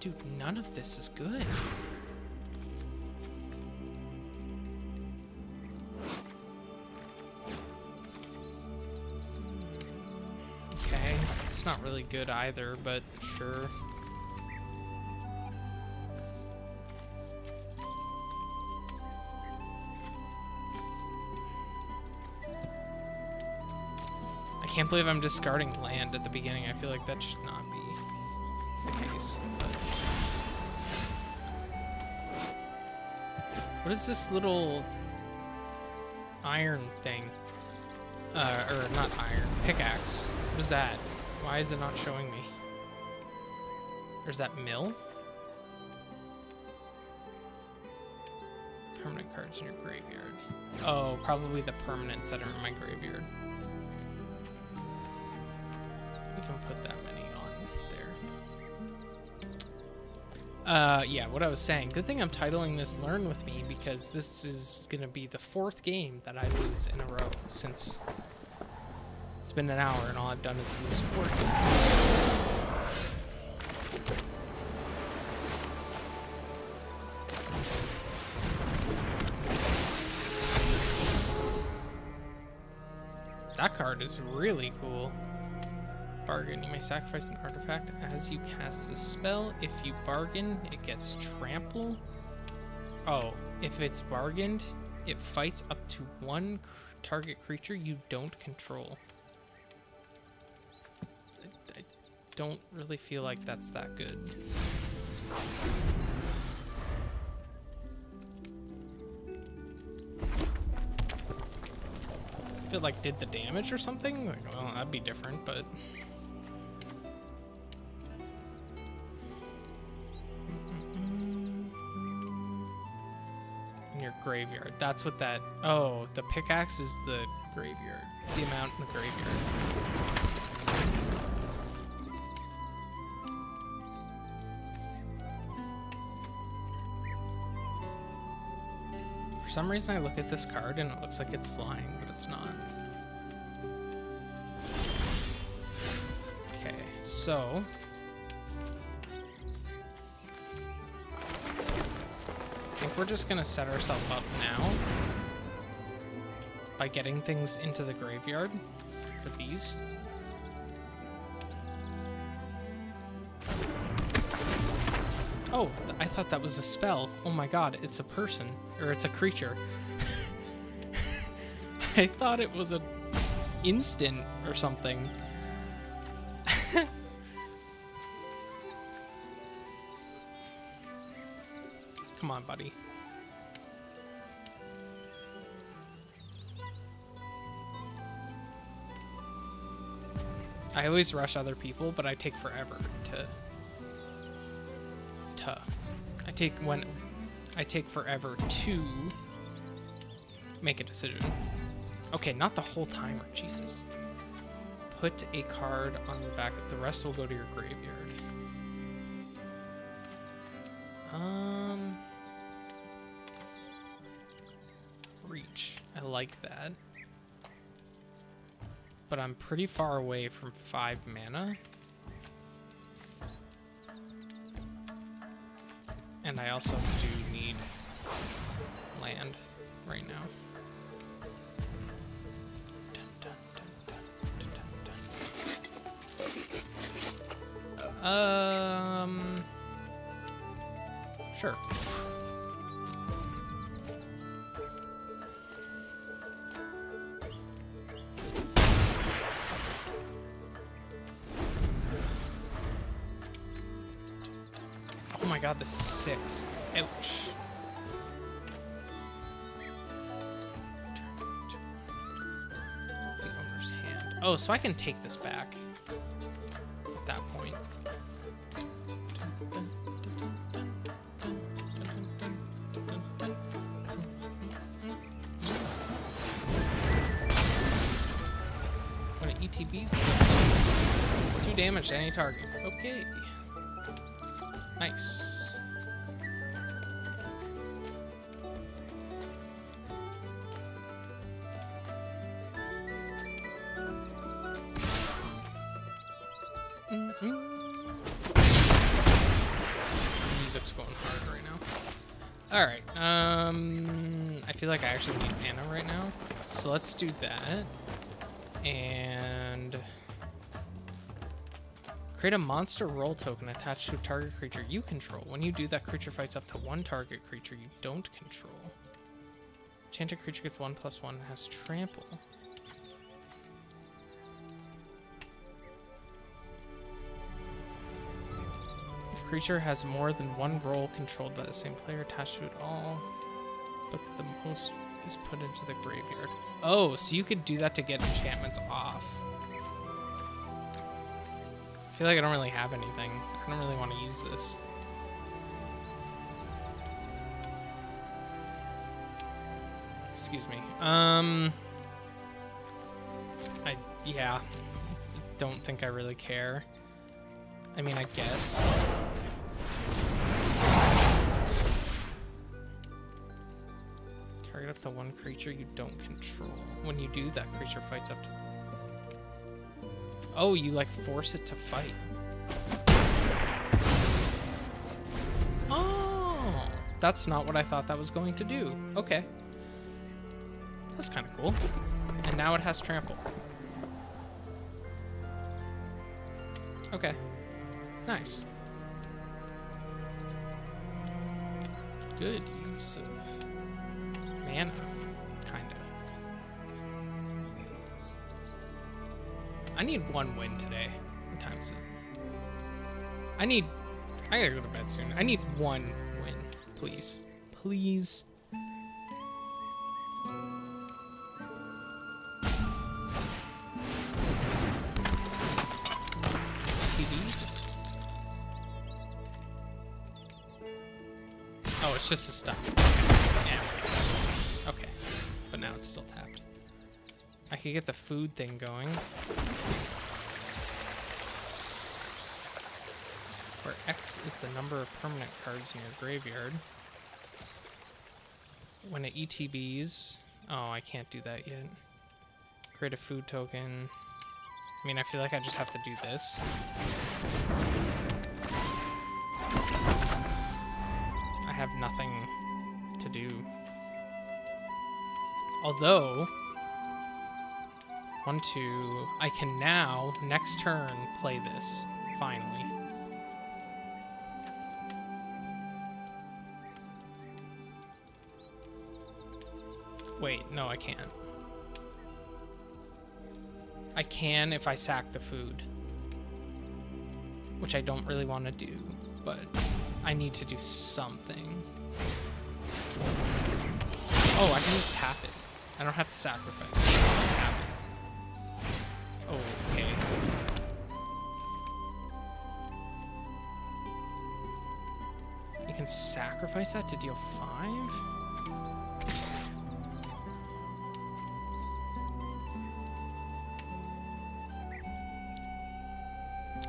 Dude, none of this is good. Okay, it's not really good either, but sure. I can't believe I'm discarding land at the beginning. I feel like that should not be the case. But... What is this little iron thing? Uh, or not iron, pickaxe. What is that? Why is it not showing me? Or is that mill? Permanent cards in your graveyard. Oh, probably the permanents that are in my graveyard. Put that many on there. Uh, yeah, what I was saying. Good thing I'm titling this Learn With Me, because this is going to be the fourth game that I lose in a row, since it's been an hour and all I've done is lose four games. That card is really cool. Bargain. You may sacrifice an artifact as you cast the spell. If you bargain, it gets trample. Oh, if it's bargained, it fights up to one target creature you don't control. I, I don't really feel like that's that good. If it like did the damage or something, like, well, that'd be different, but... Graveyard. That's what that... Oh, the pickaxe is the graveyard. The amount in the graveyard. For some reason I look at this card and it looks like it's flying, but it's not. Okay, so... We're just gonna set ourselves up now by getting things into the graveyard for these. Oh, th I thought that was a spell. Oh my god, it's a person, or it's a creature. I thought it was an instant or something. Come on, buddy. I always rush other people, but I take forever to, to, I take when, I take forever to make a decision. Okay, not the whole timer, Jesus. Put a card on the back, the rest will go to your graveyard. Um, reach, I like that. But I'm pretty far away from five mana. And I also do need land right now. Dun, dun, dun, dun, dun, dun, dun. Um, sure. God, this is six. Ouch. It's the owner's hand. Oh, so I can take this back at that point. When it E T Bs, two damage to any target. Okay. Nice. Music's going hard right now. Alright, um, I feel like I actually need mana right now. So let's do that. And create a monster roll token attached to a target creature you control. When you do that, creature fights up to one target creature you don't control. Enchanted creature gets one plus one and has trample. If creature has more than one roll controlled by the same player attached to it all, but the most is put into the graveyard. Oh, so you could do that to get enchantments off. I feel like I don't really have anything. I don't really want to use this. Excuse me. Um, I, yeah, don't think I really care. I mean, I guess. Target up to one creature you don't control. When you do, that creature fights up to... Oh, you, like, force it to fight. Oh! That's not what I thought that was going to do. Okay. That's kind of cool. And now it has trample. Okay. Nice. Good use of mana, kind of. I need one win today. What time is it? I need... I gotta go to bed soon. I need one win, please. Please. Just a stop. Yeah. Okay. But now it's still tapped. I could get the food thing going. Where X is the number of permanent cards in your graveyard. When it E T Bs... Oh, I can't do that yet. Create a food token. I mean, I feel like I just have to do this. Have nothing to do. Although, one, two, I can now, next turn, play this, finally. Wait, no, I can't. I can if I sack the food, which I don't really want to do, but... I need to do something. Oh, I can just tap it. I don't have to sacrifice. I just tap it. Okay. You can sacrifice that to deal five?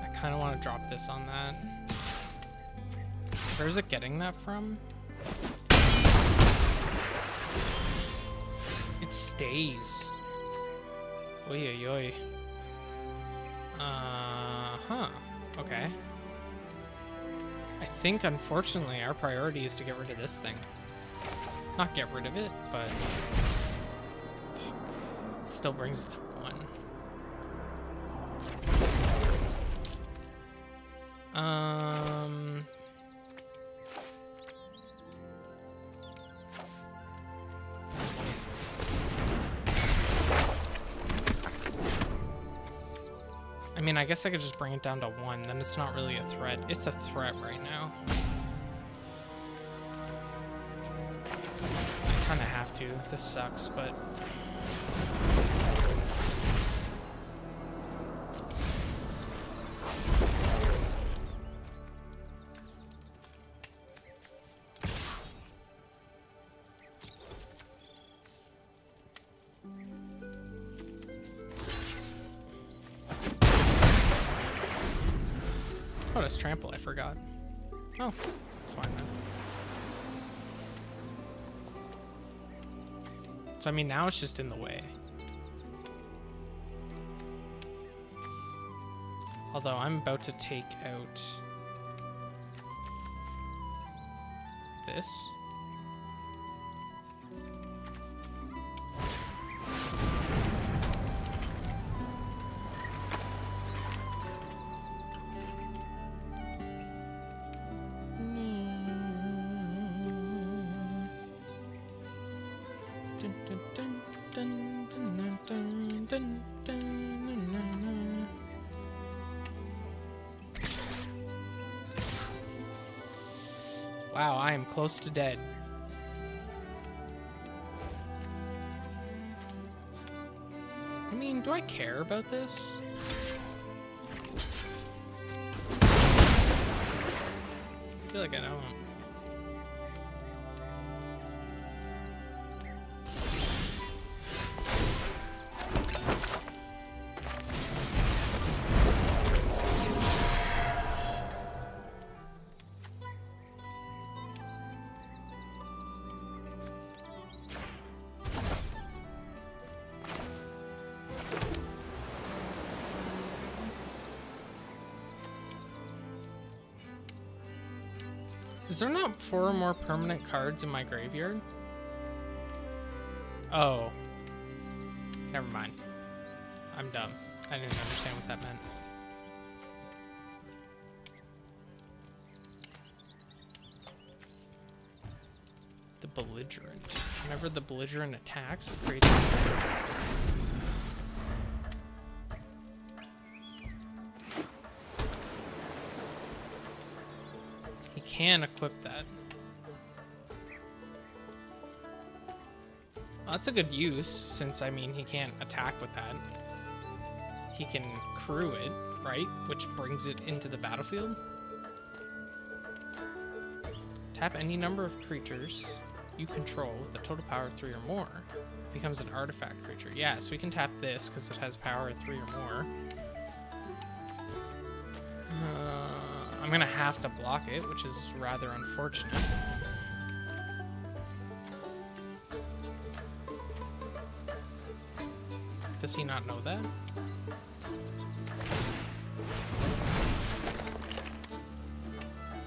I kind of want to drop this on that. Where is it getting that from? It stays. Oy, oy, oy. Uh huh. Okay. I think, unfortunately, our priority is to get rid of this thing. Not get rid of it, but... Fuck. It still brings it to one. Um... I mean, I guess I could just bring it down to one, then it's not really a threat. It's a threat right now. I kind of have to. This sucks, but... Trample, I forgot. Oh, that's fine then. So I mean, now it's just in the way. Although I'm about to take out this. Wow, I am close to dead. I mean, do I care about this? I feel like I don't. Is there not four more permanent cards in my graveyard? Oh. Never mind. I'm dumb. I didn't understand what that meant. The Belligerent. Whenever the Belligerent attacks, it creates... Can equip that. Well, that's a good use, since I mean he can't attack with that. He can crew it, right? Which brings it into the battlefield. Tap any number of creatures you control with a total power of three or more. It becomes an artifact creature. Yeah, so we can tap this because it has power of three or more. I'm gonna have to block it, which is rather unfortunate. Does he not know that?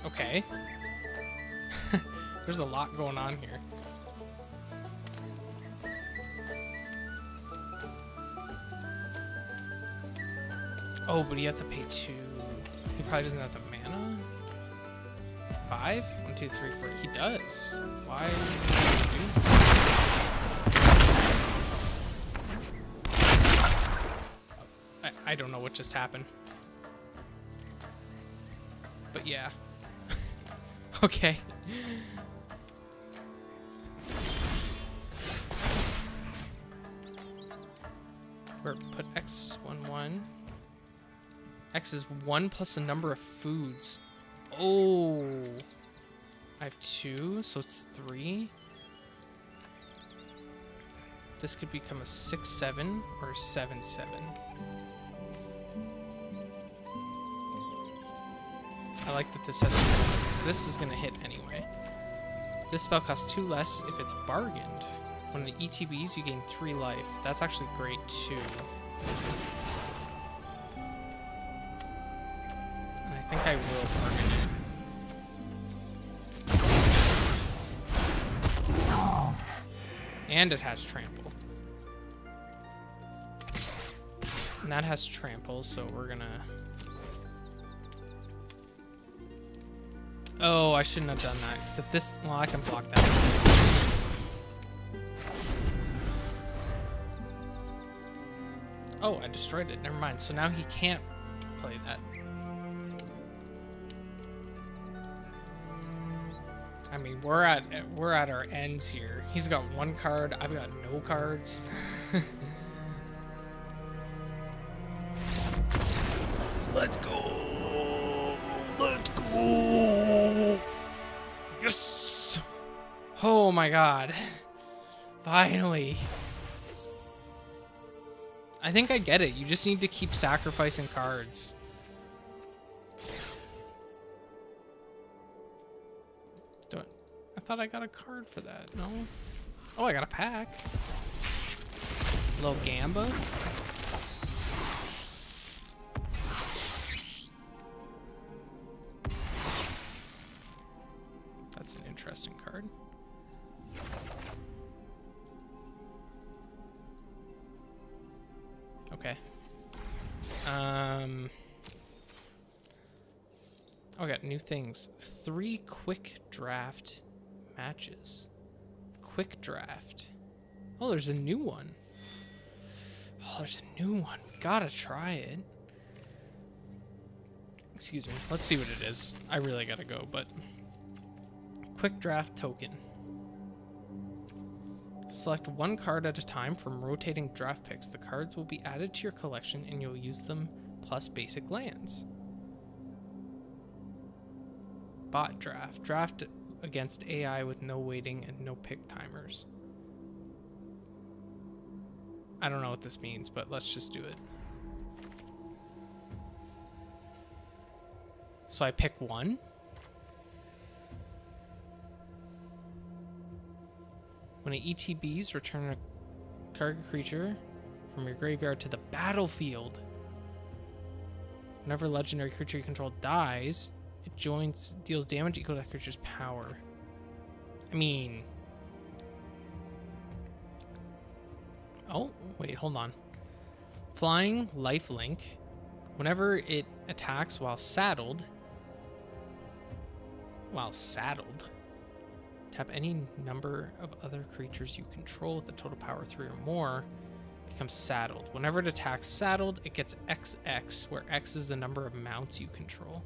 Okay. There's a lot going on here. Oh, but you have to pay two. He probably doesn't have the mana. Five? One, two, three, four. He does. Why? I, I don't know what just happened. But yeah. Okay. Or put X one one. X is one plus the number of foods. Oh, I have two, so it's three. This could become a six seven or a seven seven. I like that this has two, because this is going to hit anyway. This spell costs two less if it's bargained. When the E T Bs, you gain three life. That's actually great, too. I think I will bargain it. And it has trample. And that has trample, so we're gonna... Oh, I shouldn't have done that, because if this... Well, I can block that. Oh, I destroyed it. Never mind. So now he can't play that. I mean, we're at we're at our ends here. He's got one card. I've got no cards. Let's go. Let's go. Yes. Oh my God. Finally. I think I get it. You just need to keep sacrificing cards. I thought I got a card for that. No. Oh, I got a pack. Little Gamba. That's an interesting card. Okay. Um... Oh, I got new things. Three quick draft matches. Quick draft. Oh, there's a new one. Oh, there's a new one. We gotta try it. Excuse me. Let's see what it is. I really gotta go, but... Quick draft token. Select one card at a time from rotating draft picks. The cards will be added to your collection and you'll use them plus basic lands. Bot draft. Draft against A I with no waiting and no pick timers. I don't know what this means, but let's just do it. So I pick one. When it E T Bs, return a target creature from your graveyard to the battlefield. Whenever a legendary creature you control dies, it joins, deals damage equal to that creature's power. I mean... Oh, wait, hold on. Flying lifelink. Whenever it attacks while saddled... While saddled... Tap any number of other creatures you control with the total power three or more, becomes saddled. Whenever it attacks saddled, it gets X X, where X is the number of mounts you control.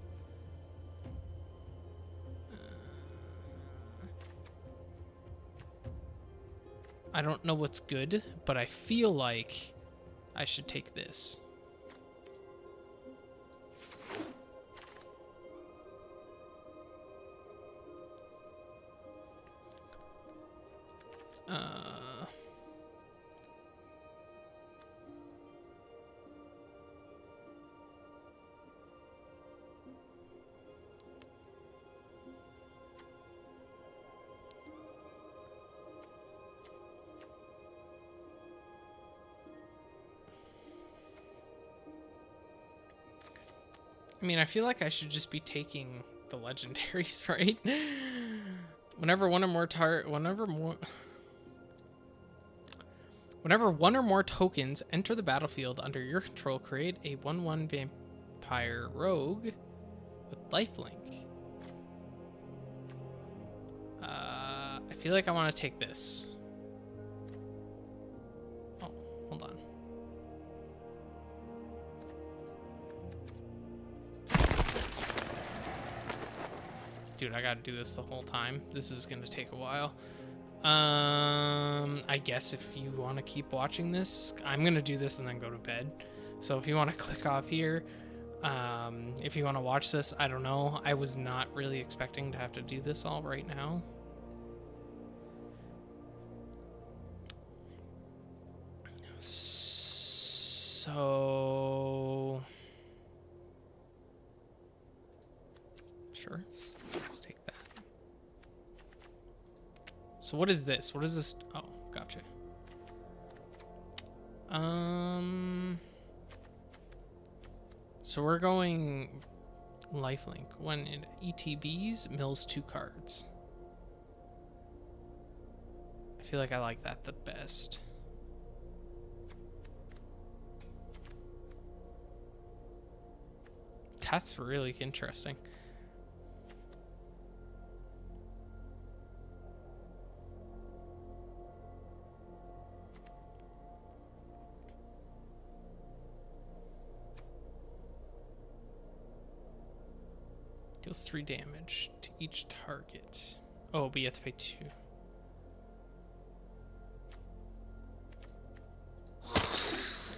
Uh, I don't know what's good, but I feel like I should take this. Uh, I mean, I feel like I should just be taking the legendaries, right? Whenever one or more tar- whenever more... Whenever one or more tokens enter the battlefield under your control, create a one one vampire rogue with lifelink. Uh, I feel like I want to take this. Oh, hold on. Dude, I gotta do this the whole time. This is gonna take a while. Um, I guess if you want to keep watching this, I'm going to do this and then go to bed. So if you want to click off here, um, if you want to watch this, I don't know. I was not really expecting to have to do this all right now. So, sure. So what is this? What is this? Oh, gotcha. Um. So we're going lifelink. When it E T Bs, mills two cards. I feel like I like that the best. That's really interesting. Deals three damage to each target. Oh, but you have to pay two.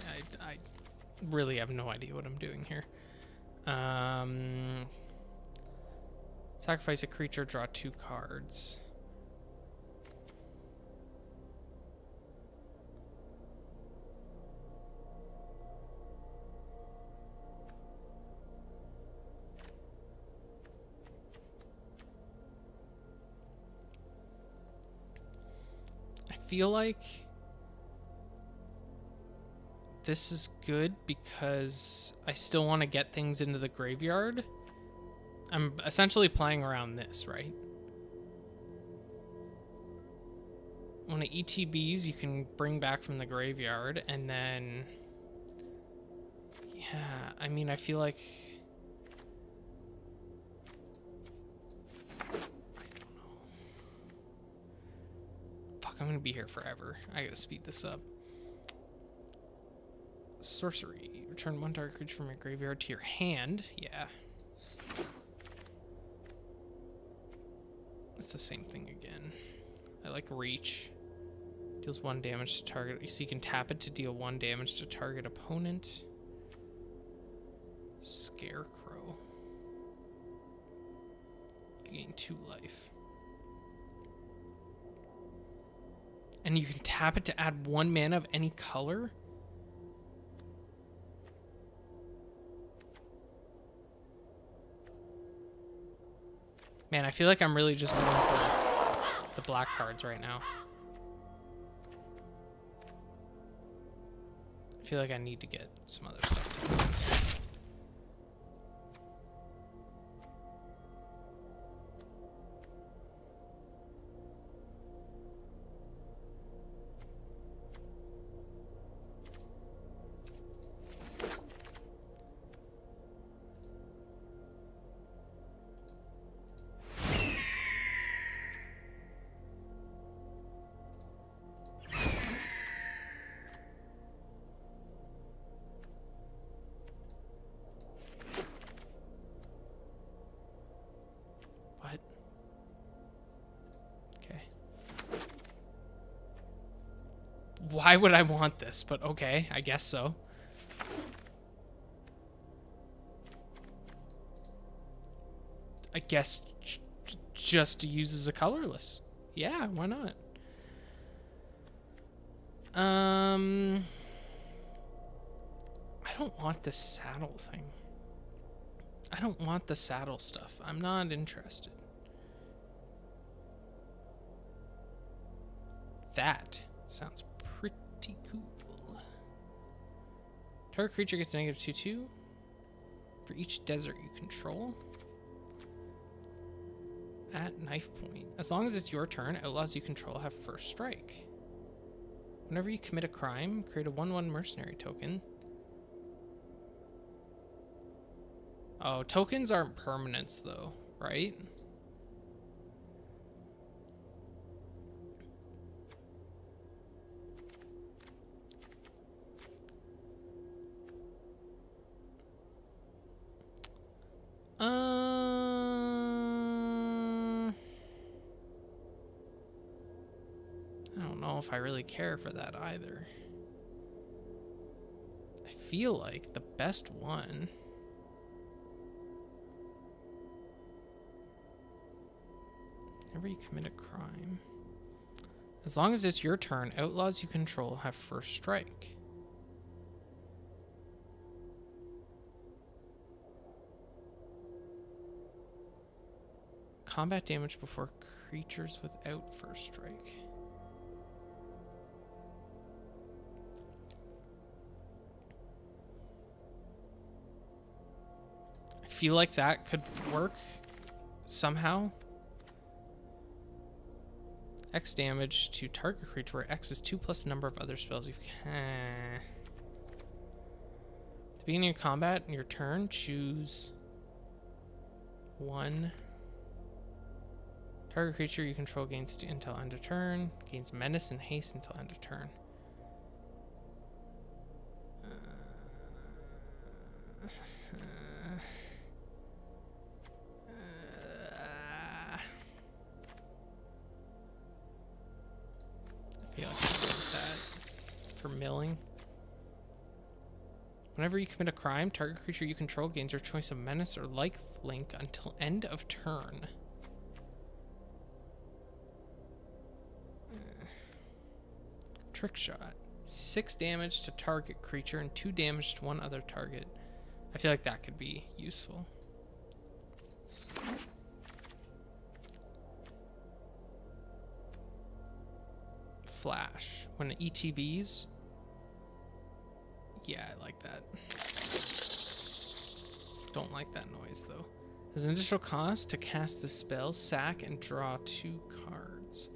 I, I really have no idea what I'm doing here. Um, sacrifice a creature, draw two cards. Feel like this is good because I still want to get things into the graveyard. I'm essentially playing around this, right? one of E T Bs you can bring back from the graveyard, and then yeah, I mean, I feel like I don't know. Fuck, I'm gonna be here forever. I gotta speed this up. Sorcery. Return one target creature from your graveyard to your hand. Yeah. It's the same thing again. I like reach. Deals one damage to target. So you can tap it to deal one damage to target opponent. Scarecrow. You gain two life. And you can tap it to add one mana of any color? Man, I feel like I'm really just going for the black cards right now. I feel like I need to get some other stuff. Why would I want this? But okay, I guess so. I guess j just to use as a colorless. Yeah, why not? Um, I don't want this saddle thing. I don't want the saddle stuff. I'm not interested. That sounds pretty cool. Target creature gets negative two two for each desert you control. At knife point, as long as it's your turn, it allows you control have first strike. Whenever you commit a crime, create a one one mercenary token. Oh, tokens aren't permanents though, right? If I really care for that either. I feel like the best one whenever you commit a crime, as long as it's your turn, outlaws you control have first strike. Combat damage before creatures without first strike. Feel like that could work somehow. X damage to target creature where X is two plus the number of other spells you can. At the beginning of combat in your turn, choose one. Target creature you control gains until end of turn, gains menace and haste until end of turn. Whenever you commit a crime, target creature you control gains your choice of menace or like link until end of turn. Uh, trick shot. Six damage to target creature and two damage to one other target. I feel like that could be useful. Flash. When it E T Bs... Yeah, I like that. Don't like that noise, though. As an additional cost to cast the spell, sack and draw two cards.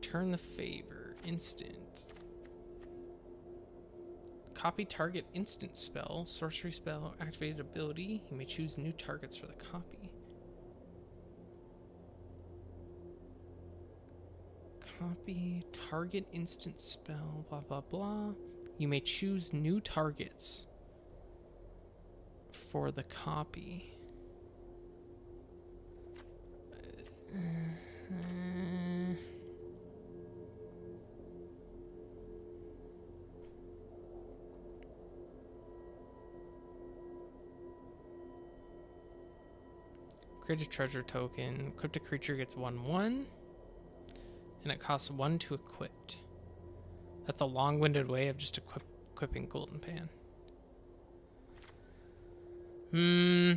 Return the favor. Instant. Copy target instant spell. Sorcery spell. Activated ability. You may choose new targets for the copy. Copy target instant spell. Blah, blah, blah. You may choose new targets for the copy. Uh, uh, create a treasure token. Equipped a creature gets one one, and it costs one to equip. That's a long-winded way of just equip equipping Golden Pan. Hmm,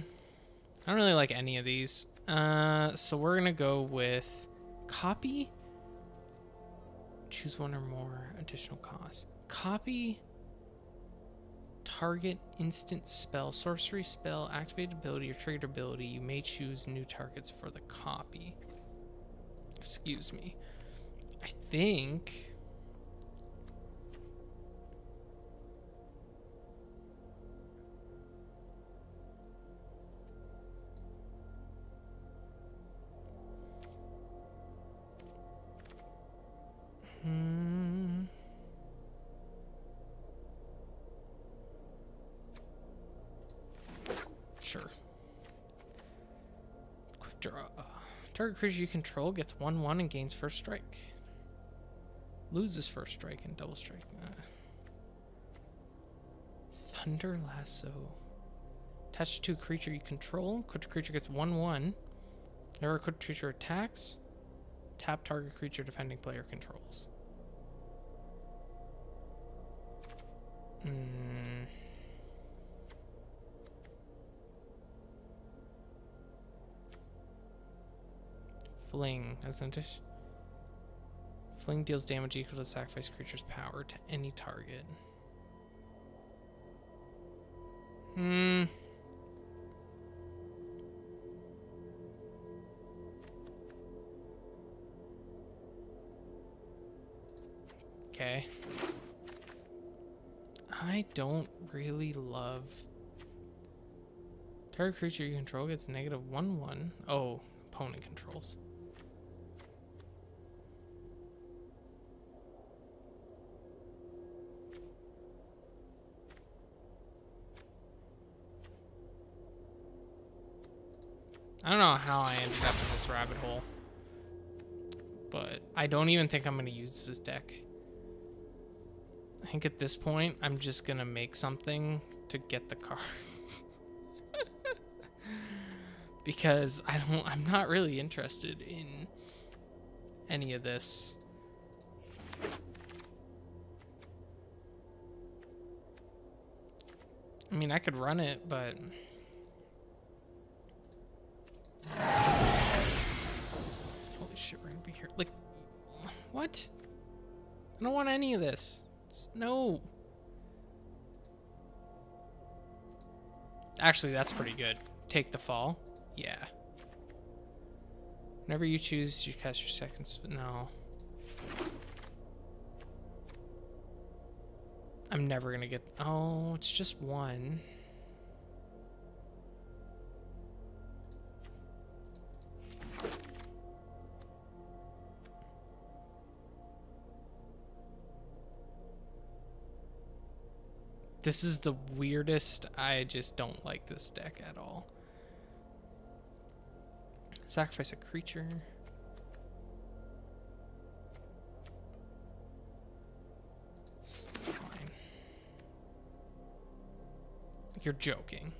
I don't really like any of these. Uh, so we're gonna go with copy. Choose one or more additional costs. Copy. Target instant spell, sorcery spell, activated ability, or triggered ability. You may choose new targets for the copy. Excuse me. I think. Hmm. Sure. Quick draw. Target creature you control gets one one and gains first strike. Loses first strike and double strike. Uh. Thunder lasso. Attached to a creature you control. Equipped creature gets one one. Whenever equipped creature attacks, tap target creature defending player controls. Mm. Fling, isn't it? Fling deals damage equal to sacrifice creature's power to any target. Hmm. Okay. I don't really love. Target creature you control gets negative one one. Oh, opponent controls. I don't know how I ended up in this rabbit hole, but I don't even think I'm going to use this deck. I think at this point, I'm just gonna make something to get the cards. Because I don't, I'm not really interested in any of this. I mean, I could run it, but holy shit, we're gonna be here. Like, what? I don't want any of this. No. Actually, that's pretty good. Take the fall. Yeah. Whenever you choose, you cast your second. No. I'm never gonna get. Oh, it's just one. This is the weirdest. I just don't like this deck at all. Sacrifice a creature. Fine. You're joking.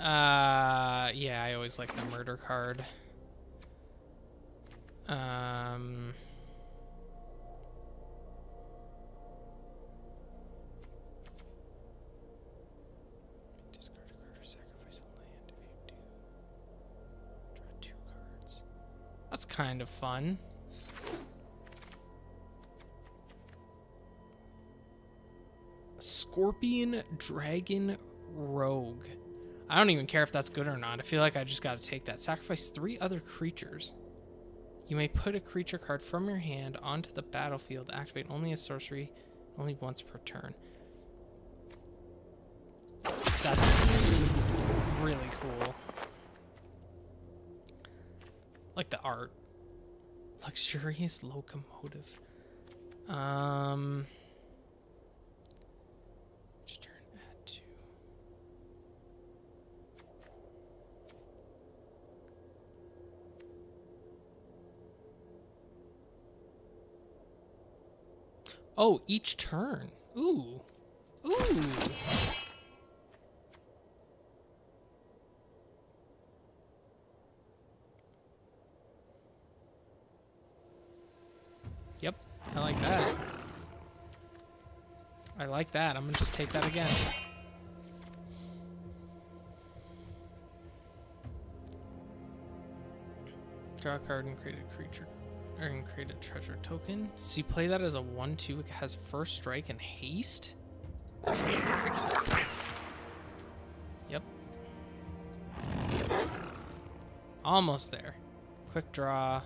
Uh, yeah, I always like the murder card. Um... That's kind of fun. Scorpion, dragon, rogue. I don't even care if that's good or not. I feel like I just got to take that. Sacrifice three other creatures. You may put a creature card from your hand onto the battlefield. Activate only a sorcery, only once per turn. That's really cool. Like the art. Luxurious locomotive. Um... Oh, each turn. Ooh. Ooh. Yep, I like that. I like that. I'm gonna just take that again. Draw a card and create a creature. And create a treasure token. So you play that as a one two. It has first strike and haste. Yep. Almost there. Quick draw.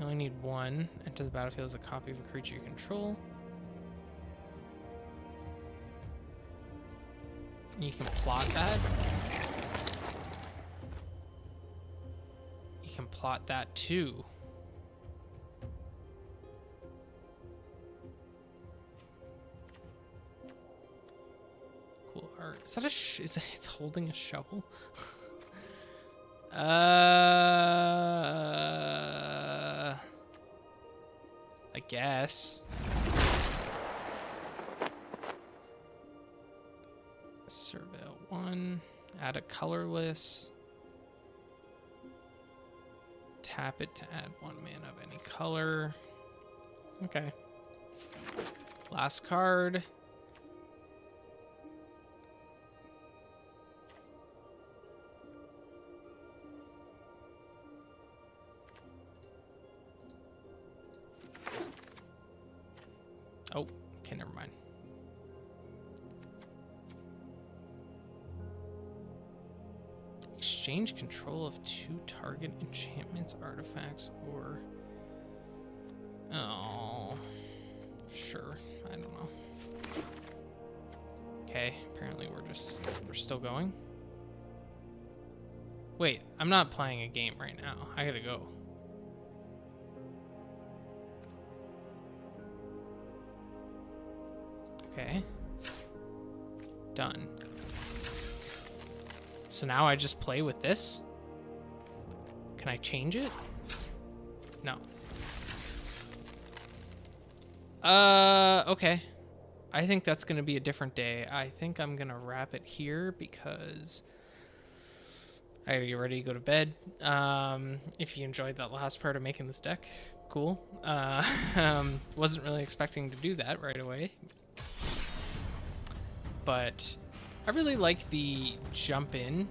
You only need one. Enter the battlefield as a copy of a creature you control. You can plot that. You can plot that too. Cool art. Is that a? Sh is it, it's holding a shovel. uh, I guess. Add a colorless. Tap it to add one mana of any color. Okay. Last card. Oh, okay, never mind. Exchange control of two target enchantments, artifacts, or... Oh... Sure, I don't know. Okay, apparently we're just... We're still going. Wait, I'm not playing a game right now. I gotta go. Okay. Done. So now I just play with this? Can I change it? No. Uh, okay. I think that's gonna be a different day. I think I'm gonna wrap it here because I gotta get ready to go to bed. Um, if you enjoyed that last part of making this deck, cool. Uh, um, wasn't really expecting to do that right away. But... I really like the jump-in.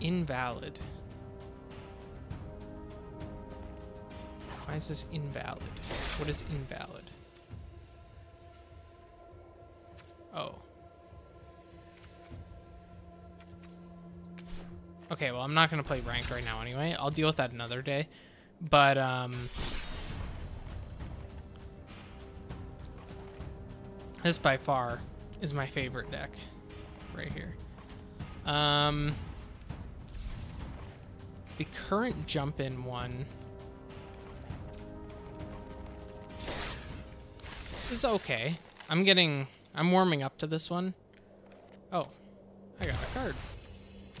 Invalid. Why is this invalid? What is invalid? Oh. Okay, well, I'm not gonna play ranked right now anyway. I'll deal with that another day. But, um... this by far is my favorite deck right here. Um, the current jump-in one is okay. I'm getting, I'm warming up to this one. Oh, I got a card.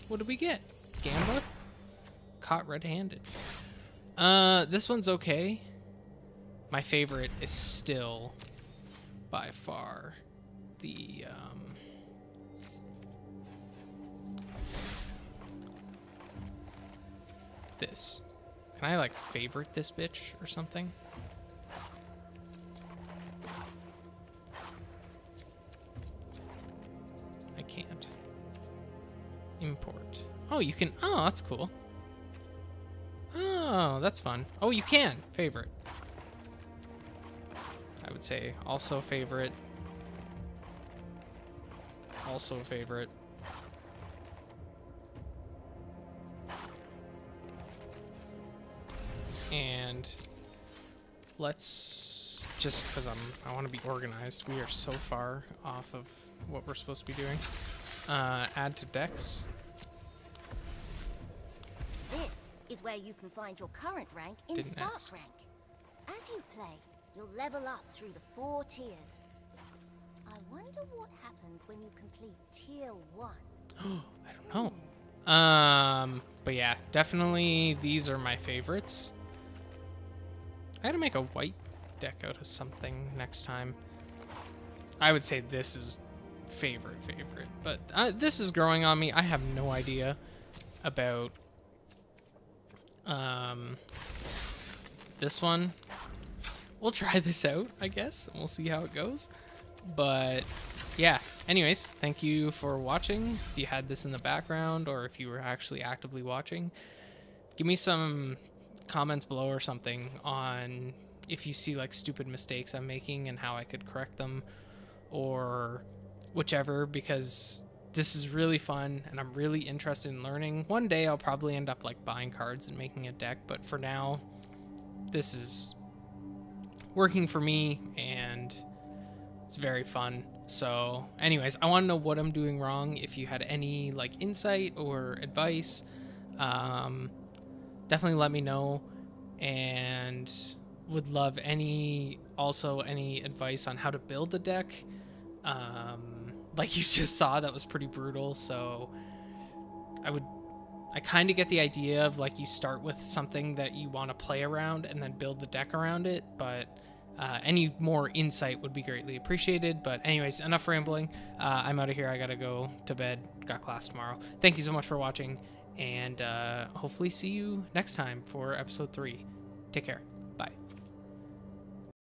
What did we get? Gamble? Caught red-handed. Uh, this one's okay. My favorite is still... by far the um this. Can I like favorite this bitch or something? I can't. Import. Oh, you can. Oh, that's cool. Oh, that's fun. Oh, you can. Favorite. I would say also favorite. Also favorite. And let's just, because I'm I want to be organized. We are so far off of what we're supposed to be doing. Uh, add to decks. This is where you can find your current rank in Didn't Spark ask. rank. As you play, you'll level up through the four tiers. I wonder what happens when you complete tier one. Oh, I don't know. Um, but yeah, definitely these are my favorites. I gotta make a white deck out of something next time. I would say this is favorite, favorite, but uh, this is growing on me. I have no idea about um, this one. We'll try this out, I guess, and we'll see how it goes. But yeah, anyways, thank you for watching. If you had this in the background or if you were actually actively watching, give me some comments below or something on if you see like stupid mistakes I'm making and how I could correct them or whichever, because this is really fun and I'm really interested in learning. One day I'll probably end up like buying cards and making a deck, but for now this is working for me and it's very fun. So anyways, I want to know what I'm doing wrong, if you had any like insight or advice. Um, definitely let me know, and would love any also any advice on how to build the deck. Um, like you just saw, that was pretty brutal. So I would, I kind of get the idea of like you start with something that you want to play around and then build the deck around it. But uh, any more insight would be greatly appreciated. But anyways, enough rambling. Uh, I'm out of here. I gotta go to bed. Got class tomorrow. Thank you so much for watching, and uh, hopefully see you next time for episode three. Take care.